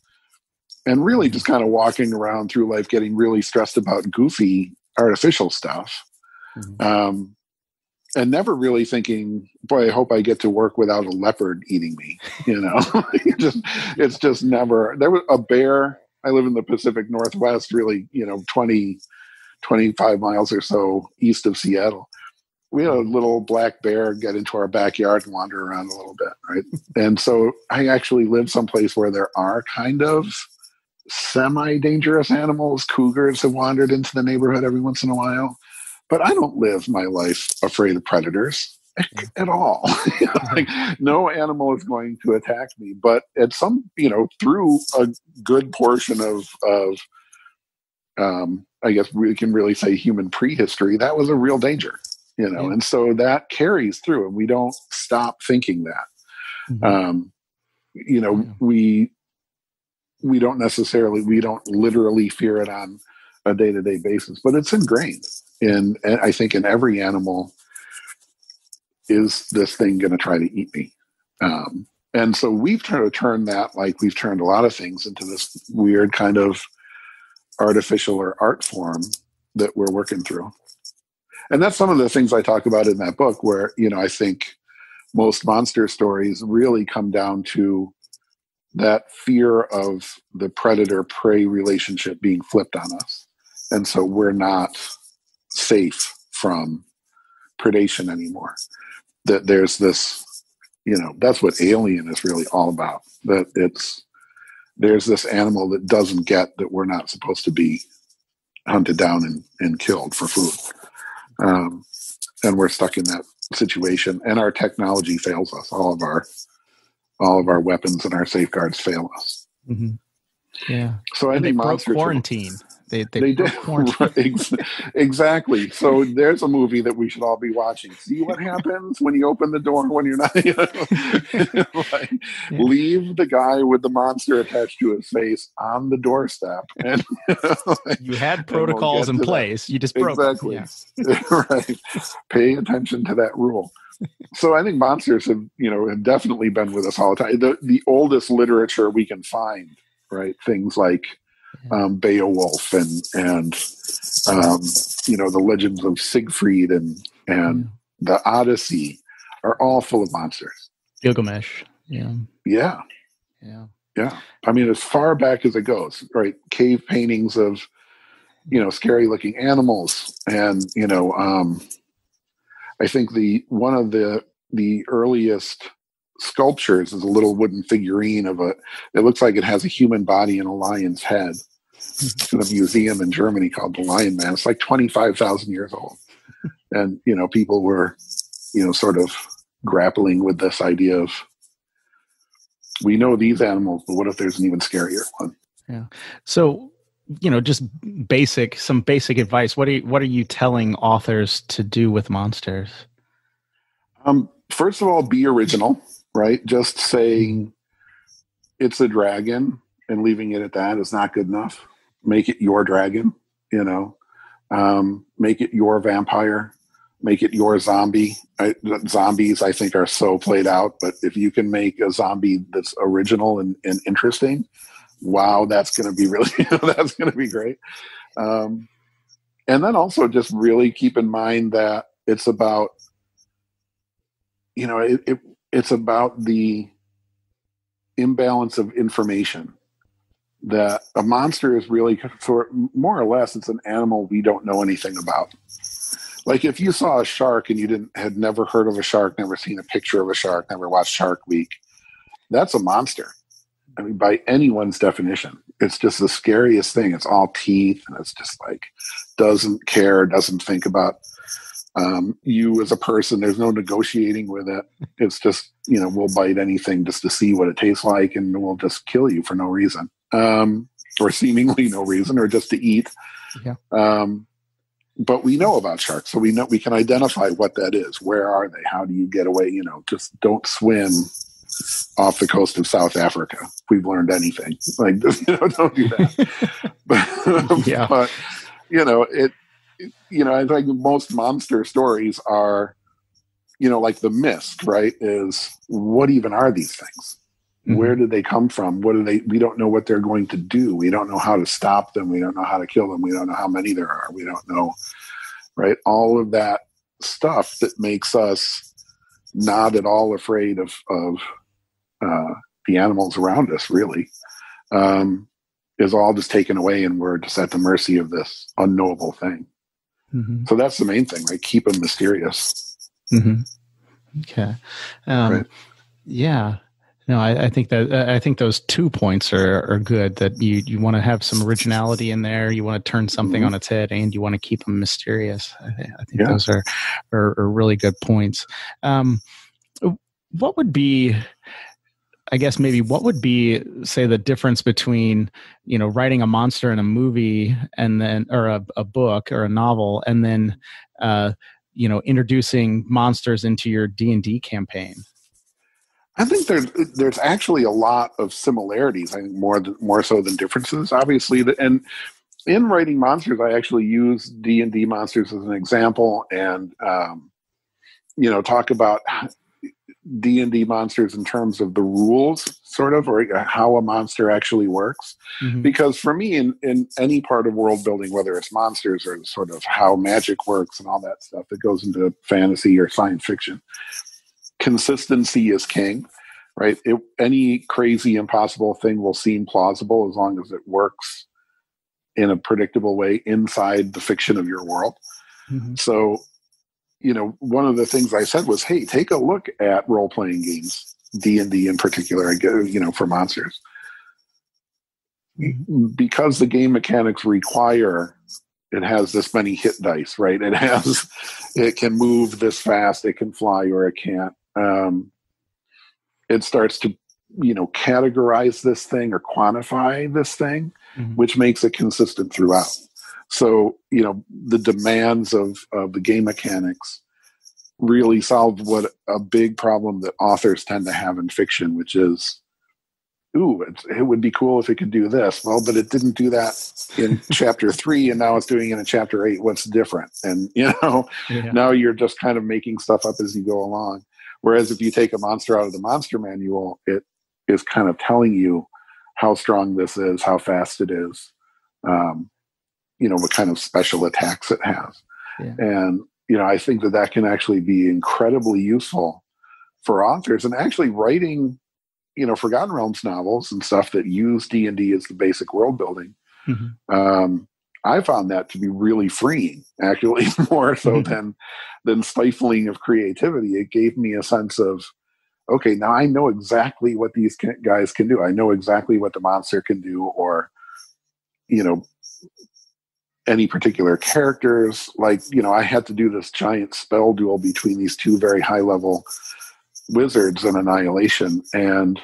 and really just kind of walking around through life, getting really stressed about goofy artificial stuff. Mm-hmm. Um, and never really thinking, boy, I hope I get to work without a leopard eating me, you know, just, it's just never, there was a bear. I live in the Pacific Northwest, really, you know, twenty, twenty-five miles or so east of Seattle. We had a little black bear get into our backyard and wander around a little bit, right? And so I actually live someplace where there are kind of semi-dangerous animals. Cougars have wandered into the neighborhood every once in a while. But I don't live my life afraid of predators at all. Like, no animal is going to attack me, but at some, you know, through a good portion of, of um, I guess we can really say human prehistory, that was a real danger, you know, yeah. and so that carries through, and we don't stop thinking that. Mm-hmm. Um, you know, yeah. we, we don't necessarily, we don't literally fear it on a day-to-day basis, but it's ingrained in, and I think in every animal, is this thing going to try to eat me? Um, and so we've tried to turn that, like we've turned a lot of things into this weird kind of artificial or art form that we're working through. And that's some of the things I talk about in that book where, you know, I think most monster stories really come down to that fear of the predator-prey relationship being flipped on us. And so we're not safe from predation anymore. That there's this, you know, that's what Alien is really all about. That it's, there's this animal that doesn't get that we're not supposed to be hunted down and, and killed for food. Um, and we're stuck in that situation, and our technology fails us. All of our, all of our weapons and our safeguards fail us. Mm-hmm. Yeah. So I and think they broke monsters quarantine. They, they, they do. Exactly. So there's a movie that we should all be watching. See what happens when you open the door when you're not, you know, like, yeah. Leave the guy with the monster attached to his face on the doorstep. And, you know, like, you had protocols we'll in place. That. You just broke exactly. them. Yeah. Right. Pay attention to that rule. So I think monsters have, you know, have definitely been with us all the time. The, the oldest literature we can find, right? Things like um, Beowulf and, and um, you know, the legends of Siegfried and, and the Odyssey are all full of monsters. Gilgamesh. Yeah. Yeah. Yeah. Yeah. I mean, as far back as it goes, right? Cave paintings of, you know, scary looking animals and, you know, um, I think the one of the the earliest sculptures is a little wooden figurine of a. It looks like it has a human body and a lion's head. It's in a museum in Germany called the Lion Man. It's like twenty-five thousand years old, and you know people were, you know, sort of grappling with this idea of we know these animals, but what if there's an even scarier one? Yeah. So. You know, just basic, some basic advice. What are you, what are you telling authors to do with monsters? Um, first of all, be original, right? Just saying it's a dragon and leaving it at that is not good enough. Make it your dragon, you know, um, make it your vampire, make it your zombie. I, zombies, I think, are so played out, but if you can make a zombie that's original and, and interesting, wow, that's going to be really, you know, that's going to be great. Um, and then also just really keep in mind that it's about, you know, it, it it's about the imbalance of information that a monster is really for more or less, it's an animal we don't know anything about. Like if you saw a shark and you didn't, had never heard of a shark, never seen a picture of a shark, never watched Shark Week, that's a monster. I mean, by anyone's definition, it's just the scariest thing. It's all teeth, and it's just like doesn't care, doesn't think about um, you as a person. There's no negotiating with it. It's just, you know, we'll bite anything just to see what it tastes like, and we'll just kill you for no reason, um, or seemingly no reason, or just to eat. Yeah. Um, but we know about sharks, so we know we can identify what that is. Where are they? How do you get away? You know, just don't swim off the coast of South Africa. If we've learned anything, like, you know, don't do that. But, yeah. But, you know, it, it, you know, I think most monster stories are, you know, like The Mist, right? Is what even are these things? Mm-hmm. Where did they come from? What are they? We don't know what they're going to do. We don't know how to stop them. We don't know how to kill them. We don't know how many there are. We don't know, right? All of that stuff that makes us not at all afraid of, of uh, the animals around us, really, um, is all just taken away and we're just at the mercy of this unknowable thing. Mm-hmm. So that's the main thing, right? Keep them mysterious. Mm-hmm. Okay. Um, right. Yeah. No, I, I think that I think those two points are, are good. That you, you want to have some originality in there. You want to turn something mm-hmm. on its head, and you want to keep them mysterious. I, th- I think yeah. those are, are are really good points. Um, what would be, I guess maybe what would be say the difference between, you know, writing a monster in a movie and then or a, a book or a novel, and then uh, you know, introducing monsters into your D and D campaign. I think there's there's actually a lot of similarities. I think more th- more so than differences, obviously. And in writing monsters, I actually use D and D monsters as an example, and um, you know, talk about D and D monsters in terms of the rules, sort of, or how a monster actually works. Mm-hmm. Because for me, in in any part of world building, whether it's monsters or sort of how magic works and all that stuff that goes into fantasy or science fiction, consistency is king, right? It, any crazy, impossible thing will seem plausible as long as it works in a predictable way inside the fiction of your world. Mm-hmm. So, you know, one of the things I said was, hey, take a look at role-playing games, D and D in particular, you know, for monsters. Mm-hmm. Because the game mechanics require it has this many hit dice, right? It has, it can move this fast, it can fly, or it can't. Um, it starts to, you know, categorize this thing or quantify this thing. mm-hmm. which makes it consistent throughout. So, you know, the demands of, of the game mechanics really solved what a big problem that authors tend to have in fiction, which is, ooh, it, it would be cool if it could do this. Well, but it didn't do that in chapter three, and now it's doing it in chapter eight. What's different? And, you know, yeah. now you're just kind of making stuff up as you go along. Whereas if you take a monster out of the monster manual, it is kind of telling you how strong this is, how fast it is, um, you know, what kind of special attacks it has. Yeah. And, you know, I think that that can actually be incredibly useful for authors, and actually writing, you know, Forgotten Realms novels and stuff that use D and D as the basic world building. Mm-hmm. Um, I found that to be really freeing, actually, more so than than stifling of creativity. It gave me a sense of, okay, now I know exactly what these can, guys can do. I know exactly what the monster can do, or, you know, any particular characters. Like, you know, I had to do this giant spell duel between these two very high-level wizards in Annihilation, and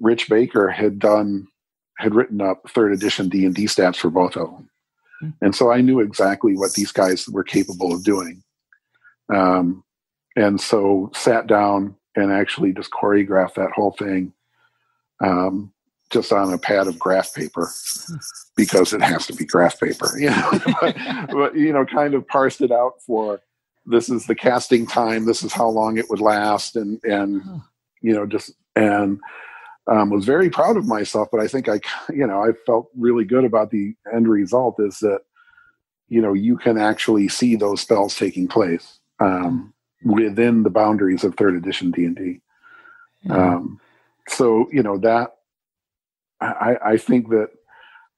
Rich Baker had done had written up third edition D and D stats for both of them. And so I knew exactly what these guys were capable of doing. Um, and so sat down and actually just choreographed that whole thing um, just on a pad of graph paper, because it has to be graph paper. You know? but, but, you know, kind of parsed it out for, this is the casting time, this is how long it would last, and, and you know, just, and Um, was very proud of myself, but I think I, you know, I felt really good about the end result, is that, you know, you can actually see those spells taking place um, within the boundaries of third edition D and D. Um, so, you know, that, I, I think that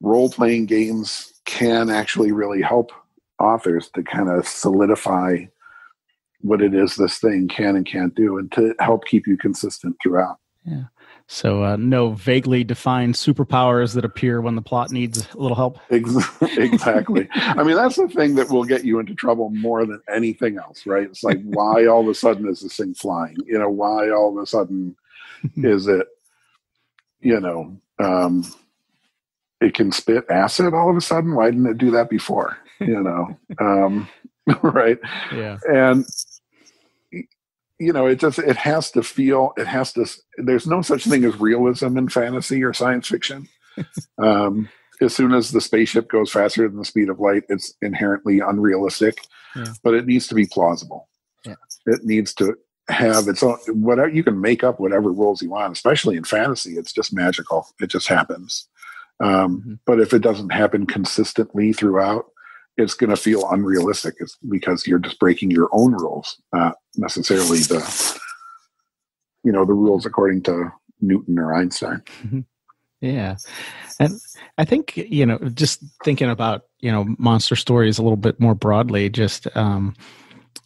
role-playing games can actually really help authors to kind of solidify what it is this thing can and can't do, and to help keep you consistent throughout. Yeah. So uh, no vaguely defined superpowers that appear when the plot needs a little help. Exactly. I mean, that's the thing that will get you into trouble more than anything else, right? It's like, why all of a sudden is this thing flying? You know, why all of a sudden is it, you know, um, it can spit acid all of a sudden? Why didn't it do that before? You know, um, right? Yeah. And you know, it just, it has to feel, it has to, there's no such thing as realism in fantasy or science fiction. Um, as soon as the spaceship goes faster than the speed of light, it's inherently unrealistic, yeah. but it needs to be plausible. Yeah. It needs to have its own, whatever, you can make up whatever rules you want, especially in fantasy. It's just magical. It just happens. Um, mm-hmm. But if it doesn't happen consistently throughout, it's going to feel unrealistic, it's because you're just breaking your own rules, not necessarily the, you know, the rules according to Newton or Einstein. Mm-hmm. Yeah. And I think, you know, just thinking about, you know, monster stories a little bit more broadly, just, um,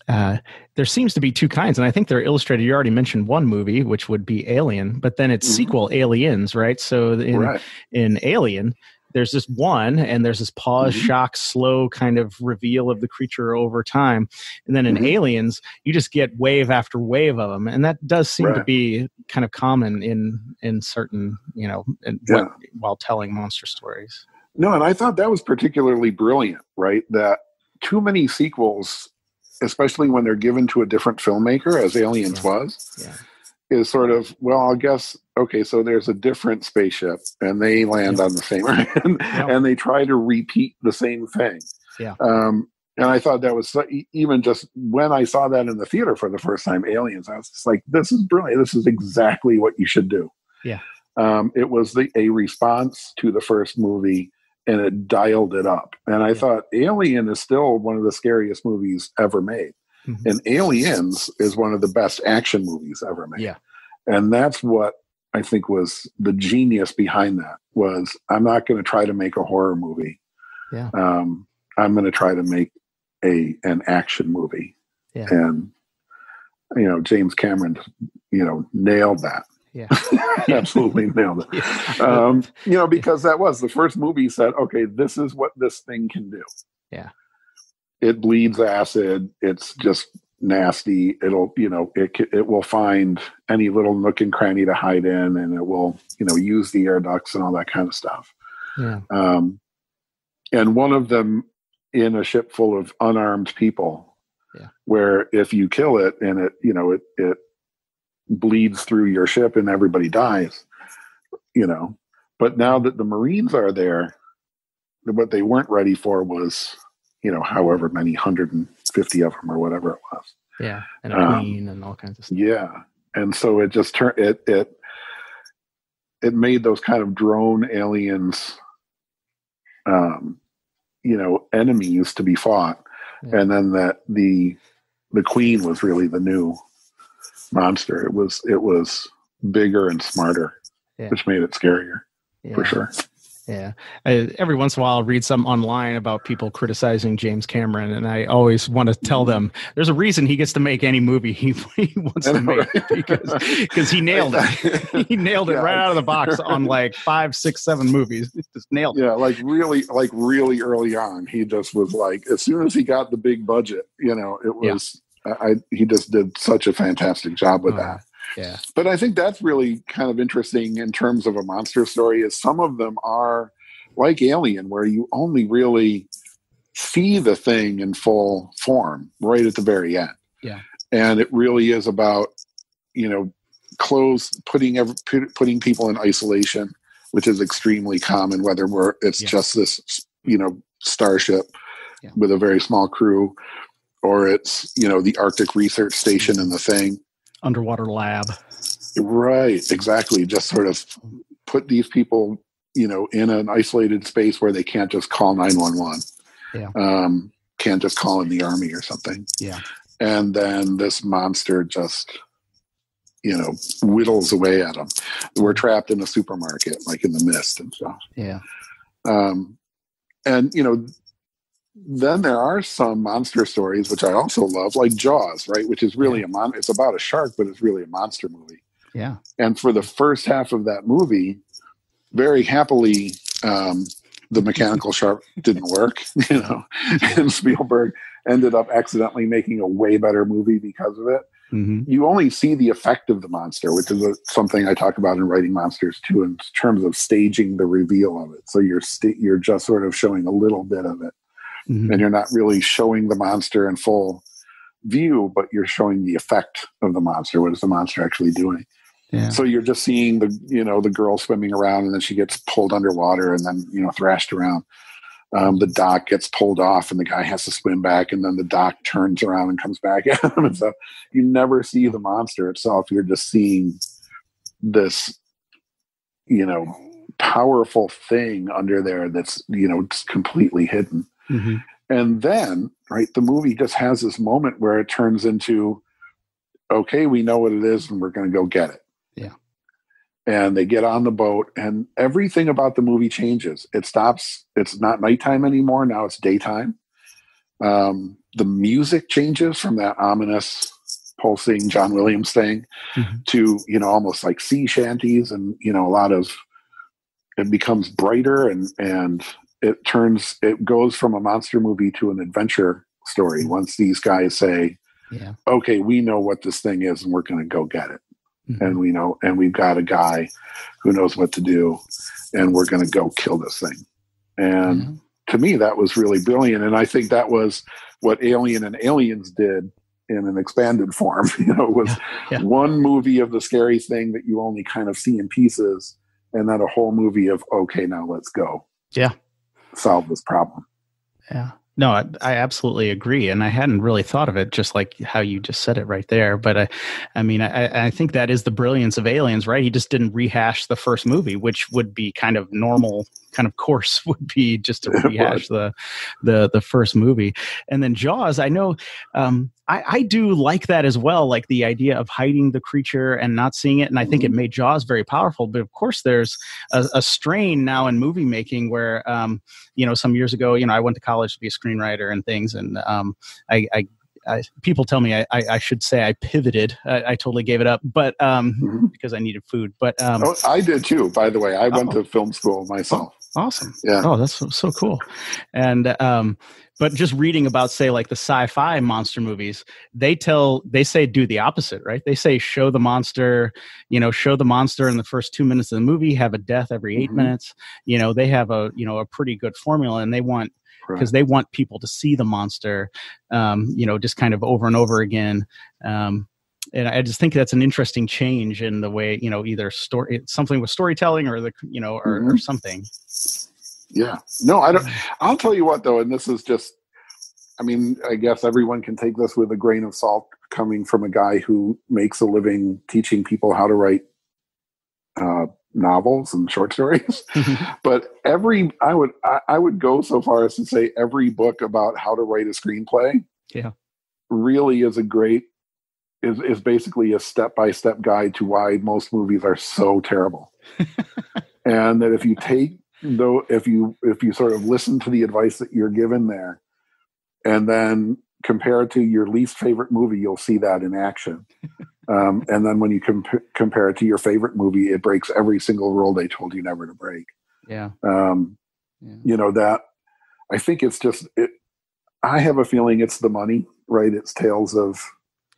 uh, there seems to be two kinds, and I think they're illustrated. You already mentioned one movie, which would be Alien, but then its mm-hmm. sequel, Aliens, right? So in, right. in Alien, there's this one, and there's this pause, mm-hmm. shock, slow kind of reveal of the creature over time. And then in mm-hmm. Aliens, you just get wave after wave of them. And that does seem right. to be kind of common in, in certain, you know, in, yeah. what, while telling monster stories. No, and I thought that was particularly brilliant, right? That too many sequels, especially when they're given to a different filmmaker, as Aliens yeah. was, yeah. is sort of, well, I guess, okay, so there's a different spaceship, and they land yeah. on the same, and, yeah. and they try to repeat the same thing. Yeah. Um, and I thought that was, even just when I saw that in the theater for the first time, Aliens, I was just like, this is brilliant. This is exactly what you should do. Yeah. Um, it was the, a response to the first movie, and it dialed it up. And I yeah. thought, Alien is still one of the scariest movies ever made. Mm-hmm. And Aliens is one of the best action movies ever made. Yeah. And that's what I think was the genius behind that, was I'm not going to try to make a horror movie. Yeah. Um, I'm going to try to make a an action movie. Yeah. And, you know, James Cameron, you know, nailed that. Yeah. Absolutely nailed it. Yeah. Um, you know, because yeah. that was the first movie said, okay, this is what this thing can do. Yeah. It bleeds acid. It's just nasty. It'll, you know, it it will find any little nook and cranny to hide in, and it will, you know, use the air ducts and all that kind of stuff. Yeah. Um, and one of them in a ship full of unarmed people, yeah. where if you kill it and it, you know, it, it bleeds through your ship and everybody dies, you know. But now that the Marines are there, what they weren't ready for was, you know, however many one hundred fifty of them or whatever it was. Yeah. And a queen um, and all kinds of stuff. Yeah. And so it just turned, it, it, it made those kind of drone aliens, um, you know, enemies to be fought. Yeah. And then that the, the queen was really the new monster. It was, it was bigger and smarter, yeah. which made it scarier yeah. for sure. Yeah. I, every once in a while, I'll read some online about people criticizing James Cameron, and I always want to tell them there's a reason he gets to make any movie he, he wants to make, because because he nailed it. He nailed it yeah, right out of the box on like five, six, seven movies. He just nailed it. Yeah, like really, like really early on, he just was like, as soon as he got the big budget, you know, it was, yeah. I, I he just did such a fantastic job with oh. that. Yeah, but I think that's really kind of interesting in terms of a monster story, is some of them are like Alien, where you only really see the thing in full form right at the very end. Yeah, and it really is about, you know, close putting every, putting people in isolation, which is extremely common. Whether we're it's yes. just this, you know, starship yeah. with a very small crew, or it's, you know, the Arctic research station and the thing. Underwater lab. Right, exactly. Just sort of put these people, you know, in an isolated space where they can't just call nine one one. Yeah. Um, can't just call in the army or something. Yeah. And then this monster just, you know, whittles away at them. We're trapped in a supermarket, like in The Mist and stuff. Yeah. Um, and, you know, then there are some monster stories, which I also love, like Jaws, right? Which is really a mon- it's about a shark, but it's really a monster movie. Yeah. And for the first half of that movie, very happily, um, the mechanical shark didn't work, you know, and Spielberg ended up accidentally making a way better movie because of it. Mm-hmm. You only see the effect of the monster, which is a, something I talk about in Writing Monsters too, in terms of staging the reveal of it. So you're st- you're just sort of showing a little bit of it. Mm-hmm. And you're not really showing the monster in full view, but you're showing the effect of the monster. What is the monster actually doing? Yeah. So you're just seeing the, you know, the girl swimming around, and then she gets pulled underwater and then, you know, thrashed around. Um, the dock gets pulled off and the guy has to swim back, and then the dock turns around and comes back at him. And so you never see the monster itself. You're just seeing this, you know, powerful thing under there that's, you know, just completely hidden. Mm-hmm. And then, right, the movie just has this moment where it turns into, okay, we know what it is and we're going to go get it. Yeah. And they get on the boat, and everything about the movie changes. It stops. It's not nighttime anymore. Now it's daytime. Um, the music changes from that ominous pulsing John Williams thing mm-hmm. to, you know, almost like sea shanties, and, you know, a lot of, it becomes brighter, and, and, It turns, it goes from a monster movie to an adventure story once these guys say, yeah. okay, we know what this thing is and we're going to go get it. Mm-hmm. And we know, and we've got a guy who knows what to do, and we're going to go kill this thing. And mm-hmm. to me, that was really brilliant. And I think that was what Alien and Aliens did in an expanded form. You know, it was yeah. Yeah. one movie of the scary thing that you only kind of see in pieces, and then a whole movie of, okay, now let's go. Yeah. Solve this problem. Yeah. No, I, I absolutely agree. And I hadn't really thought of it just like how you just said it right there. But I, I mean, I, I think that is the brilliance of Aliens, right? He just didn't rehash the first movie, which would be kind of normal, kind of course would be just to rehash the, the, the first movie. And then Jaws, I know, um, I, I do like that as well, like the idea of hiding the creature and not seeing it. And I think it made Jaws very powerful. But of course, there's a, a strain now in movie making where, um, you know, some years ago, you know, I went to college to be a screenwriter and things. And um, I, I I, people tell me I, I, I should say I pivoted. I, I totally gave it up, but um, mm-hmm. because I needed food. But um, oh, I did too. By the way, I went oh. to film school myself. Awesome. Yeah. Oh, that's so, so cool. And, um, but just reading about, say, like the sci-fi monster movies, they tell, they say do the opposite, right? They say show the monster, you know, show the monster in the first two minutes of the movie, have a death every eight mm-hmm. minutes. You know, they have a, you know, a pretty good formula, and they want, because they want people to see the monster, um, you know, just kind of over and over again. Um, and I just think that's an interesting change in the way, you know, either story, something with storytelling or the, you know, or, mm-hmm. or something. Yeah. No, I don't, I'll tell you what though. And this is just, I mean, I guess everyone can take this with a grain of salt coming from a guy who makes a living teaching people how to write uh, novels and short stories. But every, I would, I, I would go so far as to say every book about how to write a screenplay yeah. really is a great, Is, is basically a step-by-step guide to why most movies are so terrible. And that if you take though, if you, if you sort of listen to the advice that you're given there and then compare it to your least favorite movie, you'll see that in action. Um, and then when you comp- compare it to your favorite movie, it breaks every single rule they told you never to break. Yeah. Um, yeah. You know, that I think it's just, it, I have a feeling it's the money, right? It's tales of,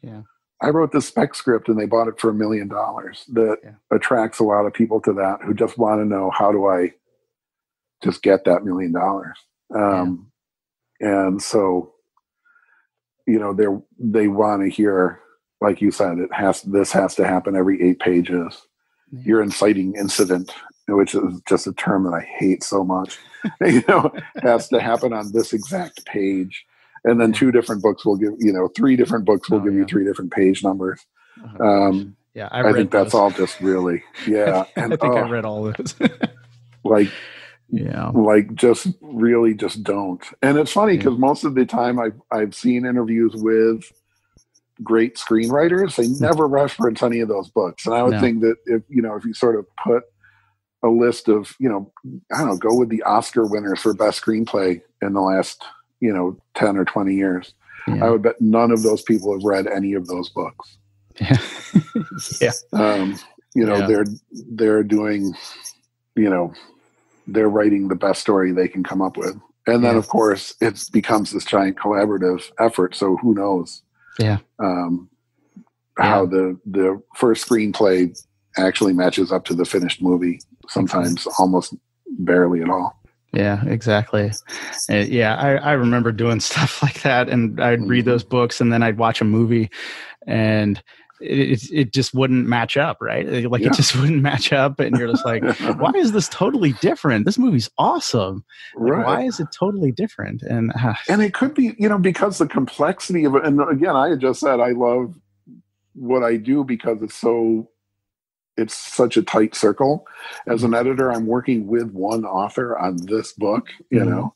yeah. I wrote this spec script and they bought it for a million dollars that yeah. attracts a lot of people to that who just want to know, how do I just get that million dollars? Um, yeah. And so, you know, they're, they want to hear, like you said, it has, this has to happen every eight pages. Yeah. You're inciting incident, which is just a term that I hate so much, you know, has to happen on this exact page. And then two different books will give, you know, three different books will oh, give yeah. you three different page numbers. Oh, um, yeah, I, I think those. That's all just really, yeah. And, I think oh, I read all those. like, yeah, like just really just don't. And it's funny because yeah. most of the time I've, I've seen interviews with great screenwriters, they never reference any of those books. And I would no. think that if, you know, if you sort of put a list of, you know, I don't know, go with the Oscar winners for best screenplay in the last, you know, ten or twenty years. Yeah. I would bet none of those people have read any of those books. Yeah. yeah. Um, you know, yeah. they're, they're doing, you know, they're writing the best story they can come up with. And then yeah. of course it becomes this giant collaborative effort. So who knows yeah. Um, how yeah. the, the first screenplay actually matches up to the finished movie. Sometimes mm-hmm. almost barely at all. Yeah, exactly. Uh, yeah, I, I remember doing stuff like that, and I'd mm-hmm. read those books, and then I'd watch a movie, and it it, it just wouldn't match up, right? Like yeah. it just wouldn't match up, and you're just like, why is this totally different? This movie's awesome. Like, right. Why is it totally different? And uh, and it could be, you know, because the complexity of it. And again, I had just said I love what I do because it's so. It's such a tight circle. As an editor, I'm working with one author on this book, you mm-hmm. know,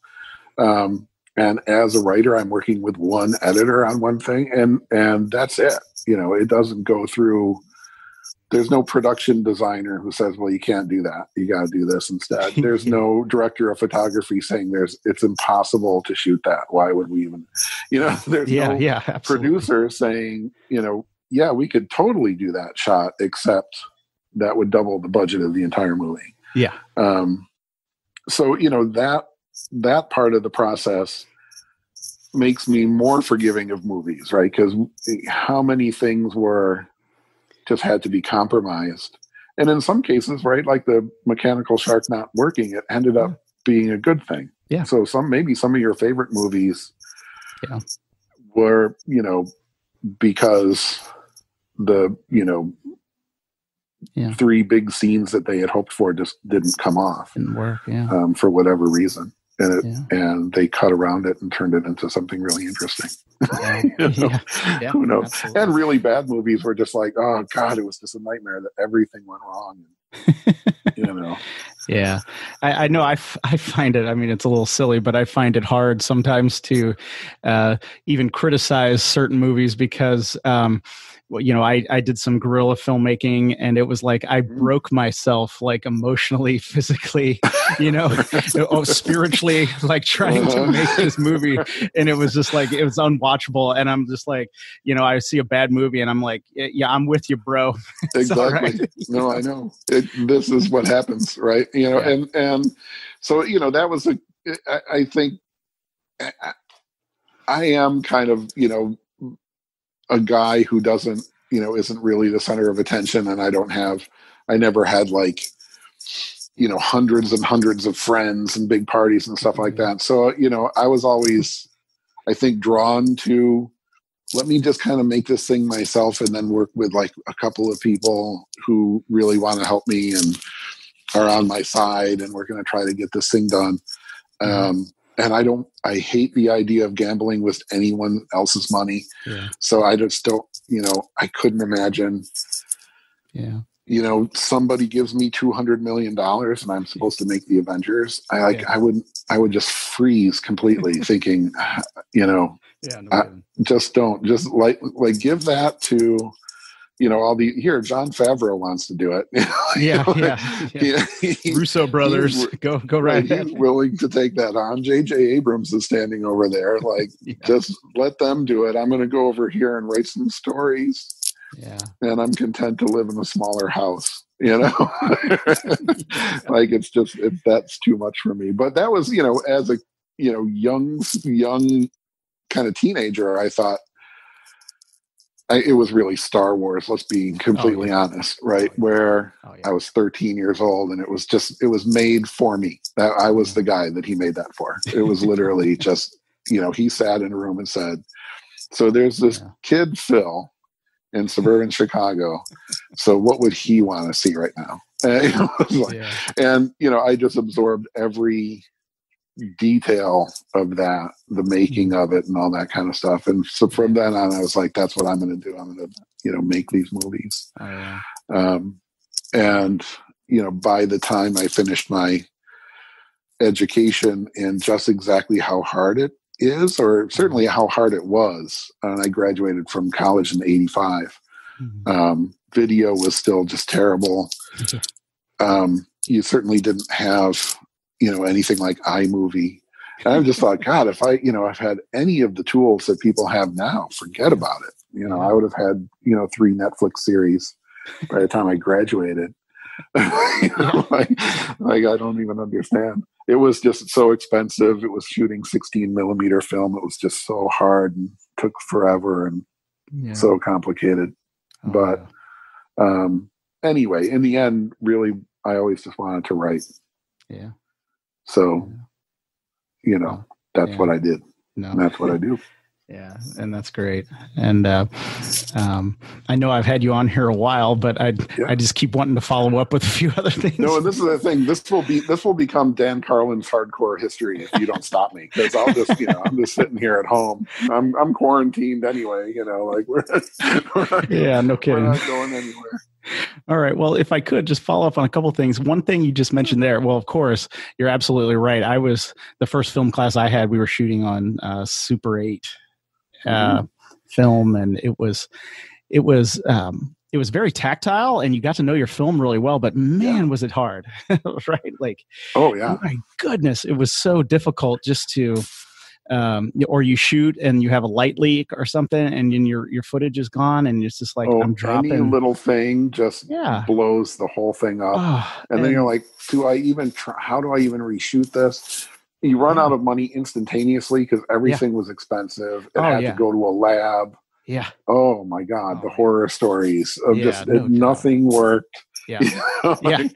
um, and as a writer, I'm working with one editor on one thing, and, and that's it. You know, it doesn't go through. There's no production designer who says, well, you can't do that. You got to do this instead. There's no director of photography saying there's, it's impossible to shoot that. Why would we even, you know, there's yeah, no yeah, producer saying, you know, yeah, we could totally do that shot, except that would double the budget of the entire movie. Yeah. Um, so, you know, that, that part of the process makes me more forgiving of movies, right? Because how many things were just had to be compromised. And in some cases, right, like the mechanical shark not working, it ended up yeah. being a good thing. Yeah. So some, maybe some of your favorite movies yeah. were, you know, because the, you know, Yeah. three big scenes that they had hoped for just didn't come off. Didn't work, yeah. Um, for whatever reason. And it, yeah. and they cut around it and turned it into something really interesting. Yeah. you know? yeah. Yeah. Who knows? Absolutely. And really bad movies were just like, oh, God, it was just a nightmare that everything went wrong. you know? Yeah. I, I know I, f- I find it, I mean, it's a little silly, but I find it hard sometimes to uh, even criticize certain movies because um, you know, I, I did some guerrilla filmmaking, and it was like, I broke myself, like emotionally, physically, you know, oh, spiritually, like trying uh-huh. to make this movie. And it was just like, it was unwatchable. And I'm just like, you know, I see a bad movie and I'm like, yeah, I'm with you, bro. It's exactly. Right. No, I know. It, this is what happens. Right. You know, yeah. and, and so, you know, that was, a, I, I think I, I am kind of, you know, a guy who doesn't, you know, isn't really the center of attention. And I don't have, I never had like, you know, hundreds and hundreds of friends and big parties and stuff like that. So, you know, I was always, I think, drawn to, let me just kind of make this thing myself and then work with like a couple of people who really want to help me and are on my side. And we're going to try to get this thing done. Um, And I don't, I hate the idea of gambling with anyone else's money. Yeah. So I just don't, you know, I couldn't imagine, yeah. you know, somebody gives me two hundred million dollars and I'm supposed to make the Avengers. I like, yeah. I wouldn't, I would just freeze completely thinking, you know, yeah, no I, just don't just like, like give that to, you know, all the here. John Favreau wants to do it. yeah, yeah, yeah. He, Russo brothers, he, go go right. He's ahead. Willing to take that on. J J Abrams is standing over there, like yeah. just let them do it. I'm going to go over here and write some stories. Yeah, and I'm content to live in a smaller house. You know, like it's just it, that's too much for me. But that was, you know, as a you know young young kind of teenager, I thought. I, it was really Star Wars, let's be completely oh, yeah. honest, right? Oh, yeah. Where oh, yeah. I was thirteen years old and it was just, it was made for me. That I was the guy that he made that for. It was literally just, you know, he sat in a room and said, so there's this yeah. kid, Phil, in suburban Chicago. So what would he want to see right now? And, it was like, yeah. and, you know, I just absorbed every detail of that, the making of it and all that kind of stuff. And so from then on, I was like, that's what I'm going to do. I'm going to, you know, make these movies. Oh, yeah. Um, and, you know, by the time I finished my education and just exactly how hard it is, or certainly how hard it was. And I graduated from college in eighty-five. Mm-hmm. Um, video was still just terrible. Um, you certainly didn't have, you know, anything like iMovie. And I just thought, God, if I, you know, I've had any of the tools that people have now, forget about it. You know, I would have had, you know, three Netflix series by the time I graduated. you know, like, like, I don't even understand. It was just so expensive. It was shooting sixteen millimeter film. It was just so hard and took forever and yeah. so complicated. Oh, but yeah. um, anyway, in the end, really, I always just wanted to write. Yeah. So, you know, that's yeah. what I did. No. And that's what I do. Yeah. And that's great. And uh, um, I know I've had you on here a while, but I yeah. I just keep wanting to follow up with a few other things. No, and this is the thing. This will be this will become Dan Carlin's hardcore history if you don't stop me, because I'll just, you know, I'm just sitting here at home. I'm I'm quarantined anyway. You know, like we're, we're not, yeah, no kidding. We're not going anywhere. All right. Well, if I could just follow up on a couple of things. One thing you just mentioned there. Well, of course, you're absolutely right. I was the first film class I had. We were shooting on uh, Super eight uh, mm-hmm. film, and it was, it was, um, it was very tactile, and you got to know your film really well. But man, yeah. was it hard, right? Like, oh yeah, my goodness, it was so difficult just to. Um, or you shoot and you have a light leak or something, and then your your footage is gone, and it's just like oh, I'm dropping. Any little thing just yeah. blows the whole thing up, oh, and, and then you're like, do I even? Try, how do I even reshoot this? You run yeah. out of money instantaneously because everything yeah. was expensive. It oh, had yeah. to go to a lab. Yeah. Oh my God, oh, the horror stories of yeah, just no nothing doubt. Worked. Yeah. You know, like, yeah.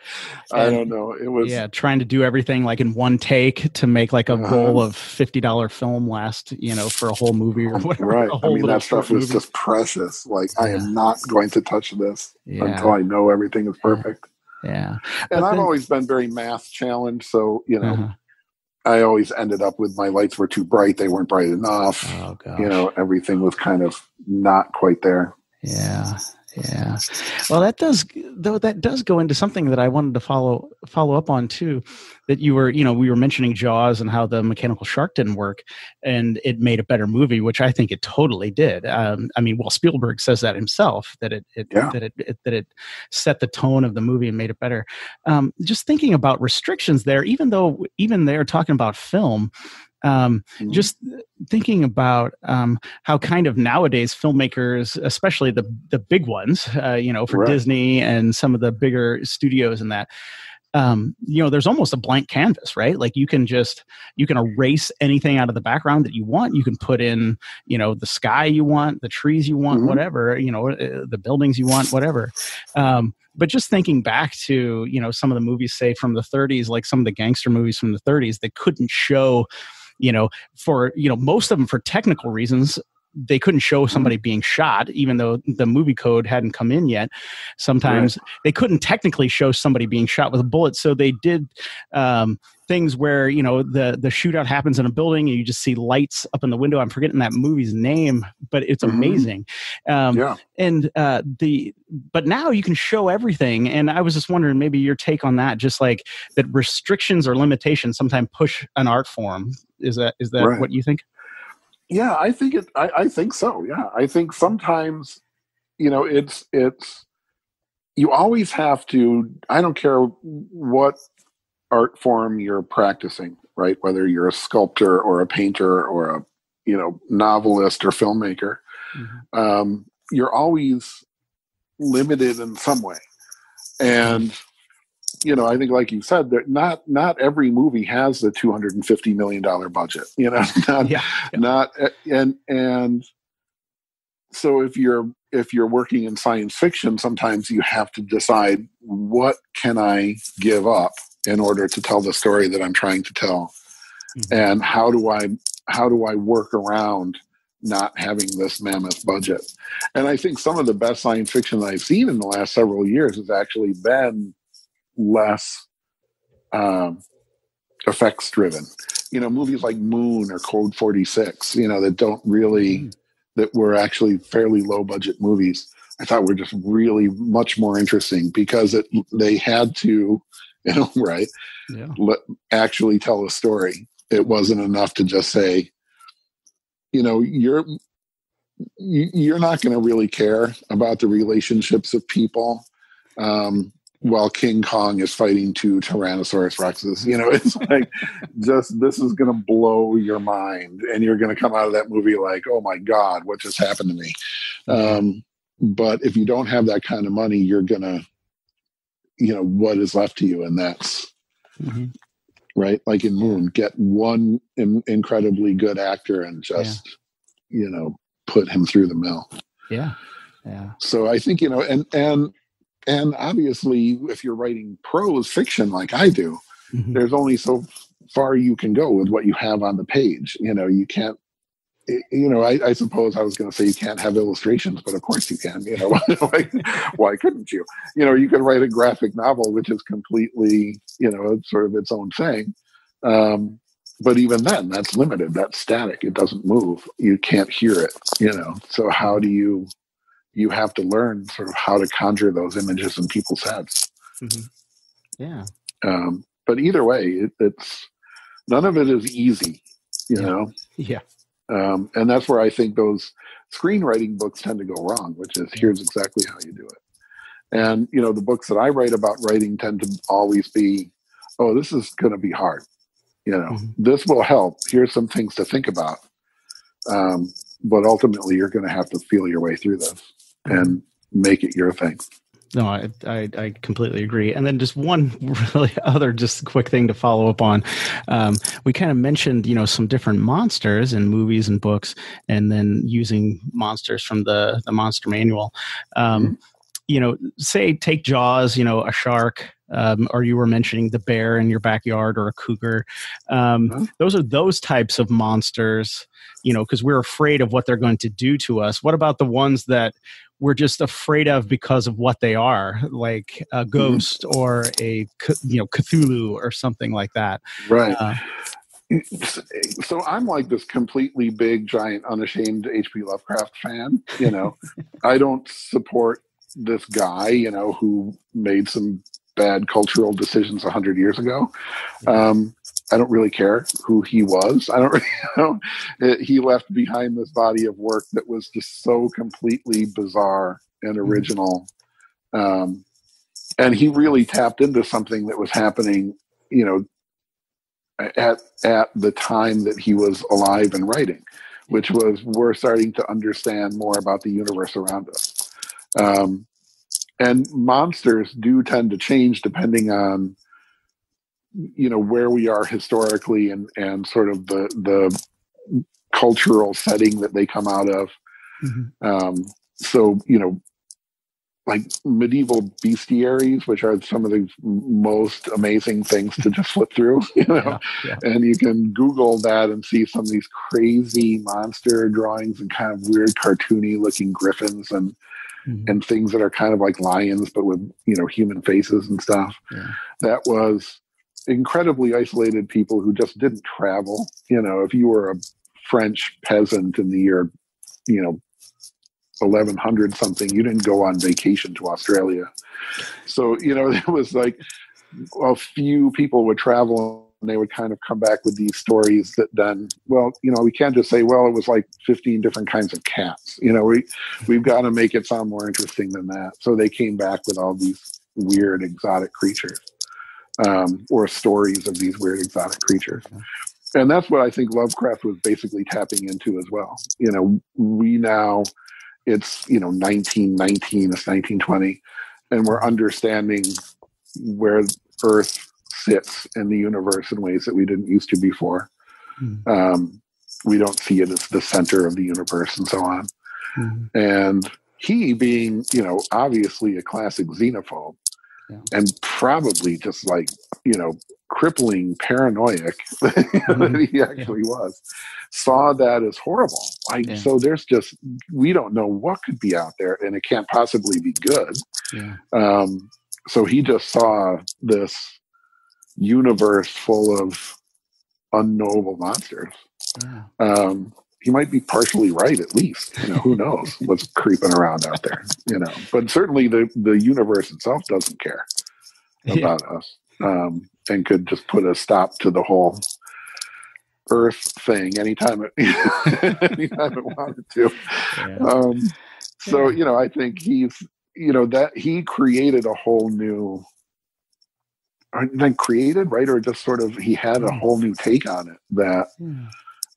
I don't know. It was yeah, trying to do everything like in one take to make like a uh, roll of fifty dollar film last, you know, for a whole movie or whatever. Right. I mean, that stuff was just precious. Like yeah. I am not going to touch this yeah. until I know everything is perfect. Yeah. yeah. And but I've then, always been very math challenged, so, you know, uh-huh. I always ended up with my lights were too bright, they weren't bright enough. Oh, gosh. You know, everything was kind of not quite there. Yeah. Yeah. Well, that does though. That does go into something that I wanted to follow follow up on too. That you were, you know, we were mentioning Jaws and how the mechanical shark didn't work, and it made a better movie, which I think it totally did. Um, I mean, well, Spielberg says that himself, that it, it, yeah. that it, it that it set the tone of the movie and made it better. Um, just thinking about restrictions there, even though even they're talking about film. Um, just thinking about um, how kind of nowadays filmmakers, especially the the big ones, uh, you know, for right. Disney and some of the bigger studios and that, um, you know, there's almost a blank canvas, right? Like you can just, you can erase anything out of the background that you want. You can put in, you know, the sky you want, the trees you want, mm-hmm. whatever, you know, the buildings you want, whatever. Um, But just thinking back to, you know, some of the movies, say, from the thirties, like some of the gangster movies from the thirties that couldn't show, you know, for, you know, most of them for technical reasons, they couldn't show somebody being shot, even though the movie code hadn't come in yet. Sometimes right. they couldn't technically show somebody being shot with a bullet. So they did um, things where, you know, the, the shootout happens in a building and you just see lights up in the window. I'm forgetting that movie's name, but it's mm-hmm. amazing. Um, yeah. And uh, the, but now you can show everything. And I was just wondering maybe your take on that, just like that restrictions or limitations sometimes push an art form. Is that, is that right. what you think? Yeah, I think it. I, I think so. Yeah, I think sometimes, you know, it's it's. You always have to. I don't care what art form you're practicing, right? Whether you're a sculptor or a painter or a you know novelist or filmmaker, mm-hmm. um, you're always limited in some way. And you know, I think, like you said, that not not every movie has the two hundred and fifty million dollar budget. You know, not, yeah, yeah. not and and so if you're if you're working in science fiction, sometimes you have to decide what can I give up in order to tell the story that I'm trying to tell, mm-hmm. and how do I how do I work around not having this mammoth budget? And I think some of the best science fiction that I've seen in the last several years has actually been less um, effects driven, you know, movies like Moon or Code forty-six, you know, that don't really, mm. that were actually fairly low budget movies. I thought were just really much more interesting because it, they had to, you know, right. Yeah. Let, actually tell a story. It wasn't enough to just say, you know, you're, you're not going to really care about the relationships of people. Um, while King Kong is fighting two Tyrannosaurus Rexes. You know, it's like, just, this is going to blow your mind. And you're going to come out of that movie like, oh my God, what just happened to me? Um, but if you don't have that kind of money, you're going to, you know, what is left to you? And that's, mm-hmm. right? Like in Moon, get one in- incredibly good actor and just, yeah. you know, put him through the mill. Yeah. Yeah. So I think, you know, and, and, And obviously, if you're writing prose fiction like I do, mm-hmm. there's only so far you can go with what you have on the page. You know, you can't, you know, I, I suppose I was going to say you can't have illustrations, but of course you can. You know, like, why couldn't you? You know, you could write a graphic novel, which is completely, you know, sort of its own thing. Um, but even then, that's limited. That's static. It doesn't move. You can't hear it, you know. So how do you... you have to learn sort of how to conjure those images in people's heads. Mm-hmm. Yeah. Um, but either way, it, it's, none of it is easy, you yeah. know? Yeah. Um, and that's where I think those screenwriting books tend to go wrong, which is here's exactly how you do it. And, you know, the books that I write about writing tend to always be, oh, this is going to be hard. You know, mm-hmm. this will help. Here's some things to think about. Um, but ultimately you're going to have to feel your way through this and make it your thing. No, I, I, I completely agree. And then just one really other just quick thing to follow up on. Um, we kind of mentioned, you know, some different monsters in movies and books, and then using monsters from the, the monster manual. Um, mm-hmm. You know, say take Jaws, you know, a shark, um, or you were mentioning the bear in your backyard or a cougar. Um, mm-hmm. Those are those types of monsters, you know, because we're afraid of what they're going to do to us. What about the ones that we're just afraid of because of what they are, like a ghost mm-hmm. or a, you know, Cthulhu or something like that? Right. Uh, so I'm like this completely big, giant, unashamed H P Lovecraft fan. You know, I don't support this guy, you know, who made some bad cultural decisions a hundred years ago. Um, I don't really care who he was. I don't really know. It, he left behind this body of work that was just so completely bizarre and original. Um, and he really tapped into something that was happening, you know, at, at the time that he was alive and writing, which was we're starting to understand more about the universe around us. Um, and monsters do tend to change depending on, you know, where we are historically and, and sort of the, the cultural setting that they come out of. Mm-hmm. Um, so, you know, like medieval bestiaries, which are some of the most amazing things to just flip through, you know, yeah, yeah. And you can Google that and see some of these crazy monster drawings and kind of weird cartoony looking griffins and, mm-hmm. and things that are kind of like lions, but with, you know, human faces and stuff. Yeah. That was incredibly isolated people who just didn't travel. You know, if you were a French peasant in the year, you know, eleven hundred something, you didn't go on vacation to Australia. So, you know, it was like a few people would travel and they would kind of come back with these stories that then, well, you know, we can't just say, well, it was like fifteen different kinds of cats. You know, we, we've got to make it sound more interesting than that. So they came back with all these weird exotic creatures, um, or stories of these weird exotic creatures. And that's what I think Lovecraft was basically tapping into as well. You know, we now... It's, you know, nineteen nineteen, it's nineteen twenty, and we're understanding where Earth sits in the universe in ways that we didn't used to before. Mm-hmm. Um, we don't see it as the center of the universe and so on. Mm-hmm. And he being, you know, obviously a classic xenophobe, yeah. and probably just like, you know, crippling paranoiac mm-hmm. that he actually yeah. was, saw that as horrible. Like, yeah. so there's just, we don't know what could be out there, and it can't possibly be good. Yeah. Um, so he just saw this universe full of unknowable monsters. Wow. Um, he might be partially right, at least. You know, who knows what's creeping around out there, you know. But certainly the, the universe itself doesn't care about yeah. us. Um, and could just put a stop to the whole Earth thing anytime it, anytime it wanted to. Yeah. Um, so, you know, I think he's, you know, that he created a whole new, I think created, right? Or just sort of, he had a whole new take on it that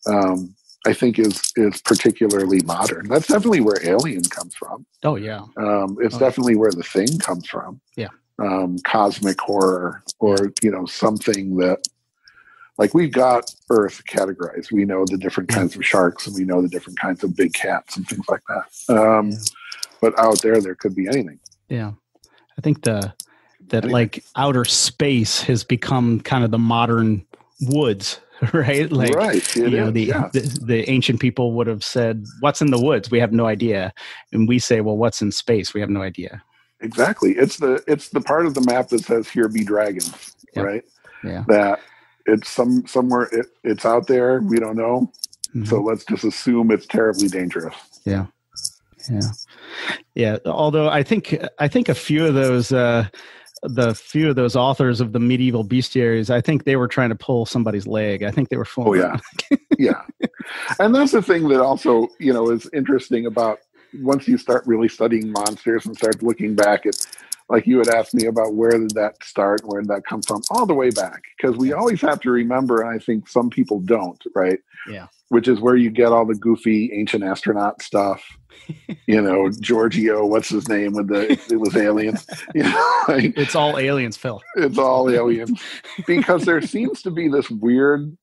um, I think is, is particularly modern. That's definitely where Alien comes from. Oh, yeah. Um, it's okay. definitely where The Thing comes from. Yeah. Um, cosmic horror, or, you know, something that, like, we've got Earth categorized. We know the different kinds of sharks, and we know the different kinds of big cats and things like that. Um, yeah. But out there, there could be anything. Yeah. I think the that, anything. like, outer space has become kind of the modern woods, right? Like, right. you know, the, yeah. the, the ancient people would have said, what's in the woods? We have no idea. And we say, well, what's in space? We have no idea. Exactly. It's the it's the part of the map that says here be dragons, yep. right? Yeah. That it's some somewhere it, it's out there, we don't know. Mm-hmm. So let's just assume it's terribly dangerous. Yeah. Yeah. Yeah, although I think I think a few of those uh the few of those authors of the medieval bestiaries, I think they were trying to pull somebody's leg. I think they were fooling. Oh yeah. yeah. And that's the thing that also, you know, is interesting about once you start really studying monsters and start looking back at, like you had asked me about where did that start, where did that come from, all the way back. Because we always have to remember, and I think some people don't, right? Yeah. Which is where you get all the goofy ancient astronaut stuff. You know, Giorgio, what's his name, with the, it was Aliens. You know, like, it's all aliens, Phil. It's all aliens. Because there seems to be this weird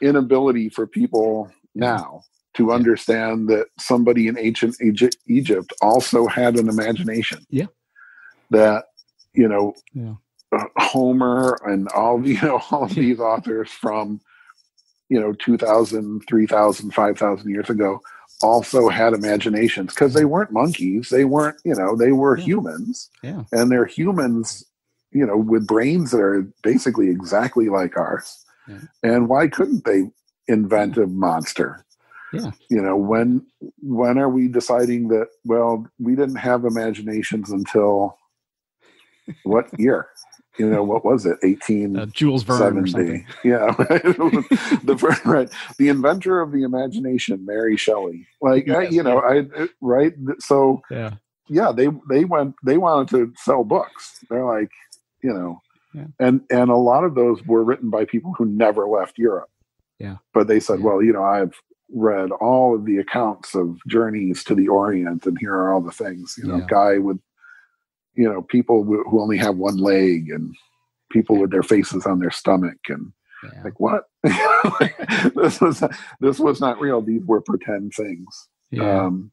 inability for people now to understand yeah. that somebody in ancient Egypt also had an imagination. Yeah. That, you know, yeah. Homer and all, you know, all of these authors from, you know, two thousand, three thousand, five thousand years ago also had imaginations, because they weren't monkeys. They weren't, you know, they were yeah. humans. Yeah. And they're humans, you know, with brains that are basically exactly like ours. Yeah. And why couldn't they invent a monster? Yeah. You know, when when are we deciding that, well, we didn't have imaginations until what year? You know, what was it? eighteen uh, Jules Verne or something. Yeah, right? the right, the inventor of the imagination, Mary Shelley. Like, yes, I, you yeah. know, I right. So yeah, yeah, they they went they wanted to sell books. They're like, you know, yeah. and and a lot of those were written by people who never left Europe. Yeah, but they said, yeah. well, you know, I've read all of the accounts of journeys to the Orient, and here are all the things. You know, yeah. guy with. You know, people who only have one leg, and people with their faces on their stomach, and yeah. like what? this was this was not real. These were pretend things. Yeah. Um,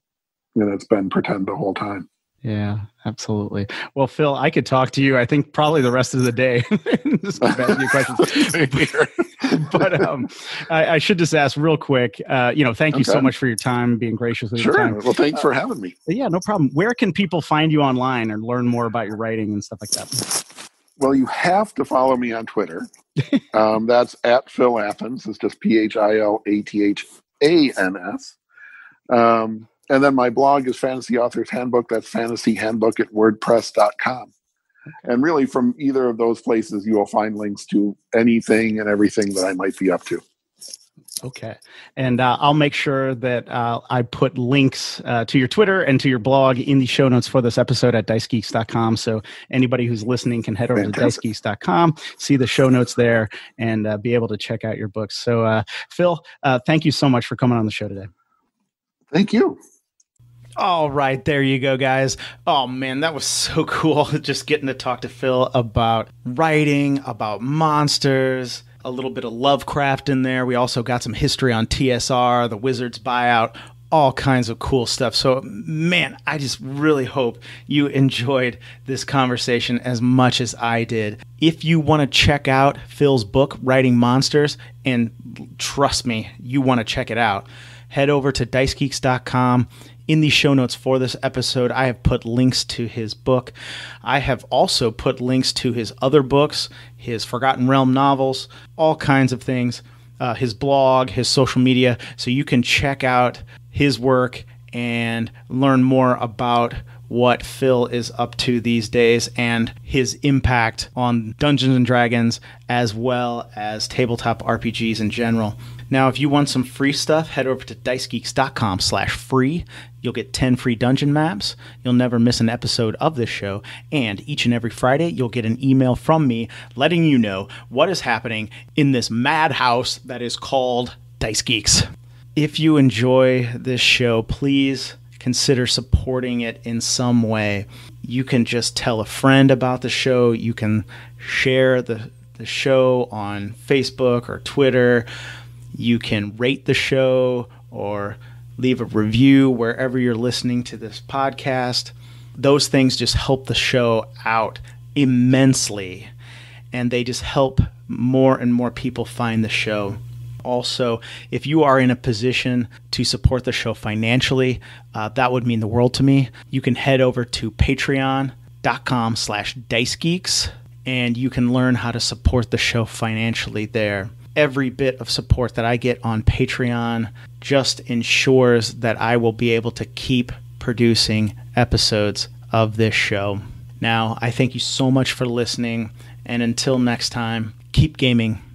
and it's been pretend the whole time. Yeah, absolutely. Well, Phil, I could talk to you, I think, probably the rest of the day. Just keep asking you questions. But um, I, I should just ask real quick, uh, you know, thank you okay. so much for your time, being gracious with sure. your time. Well, thanks uh, for having me. Yeah, no problem. Where can people find you online and learn more about your writing and stuff like that? Well, you have to follow me on Twitter. um, that's at Phil Athans. It's just P H I L A T H A N S. Um And then my blog is Fantasy Author's Handbook. That's Fantasy Handbook at WordPress dot com. And really from either of those places, you will find links to anything and everything that I might be up to. Okay. And uh, I'll make sure that uh, I put links uh, to your Twitter and to your blog in the show notes for this episode at Dice Geeks dot com. So anybody who's listening can head over Fantastic. to Dice Geeks dot com, see the show notes there, and uh, be able to check out your books. So uh, Phil, uh, thank you so much for coming on the show today. Thank you. All right, there you go, guys. Oh, man, that was so cool. Just getting to talk to Phil about writing, about monsters, a little bit of Lovecraft in there. We also got some history on T S R, the Wizards buyout, all kinds of cool stuff. So, man, I just really hope you enjoyed this conversation as much as I did. If you want to check out Phil's book, Writing Monsters, and trust me, you want to check it out, head over to Dice Geeks dot com. In the show notes for this episode, I have put links to his book. I have also put links to his other books, his Forgotten Realm novels, all kinds of things, uh, his blog, his social media. So you can check out his work and learn more about what Phil is up to these days and his impact on Dungeons and Dragons as well as tabletop R P Gs in general. Now, if you want some free stuff, head over to Dice Geeks dot com slash free. You'll get ten free dungeon maps. You'll never miss an episode of this show. And each and every Friday, you'll get an email from me letting you know what is happening in this madhouse that is called Dice Geeks. If you enjoy this show, please consider supporting it in some way. You can just tell a friend about the show. You can share the, the show on Facebook or Twitter. You can rate the show or leave a review wherever you're listening to this podcast. Those things just help the show out immensely, and they just help more and more people find the show. Also, if you are in a position to support the show financially, uh, that would mean the world to me. You can head over to patreon dot com slash dice geeks, and you can learn how to support the show financially there. Every bit of support that I get on Patreon just ensures that I will be able to keep producing episodes of this show. Now, I thank you so much for listening, and until next time, keep gaming.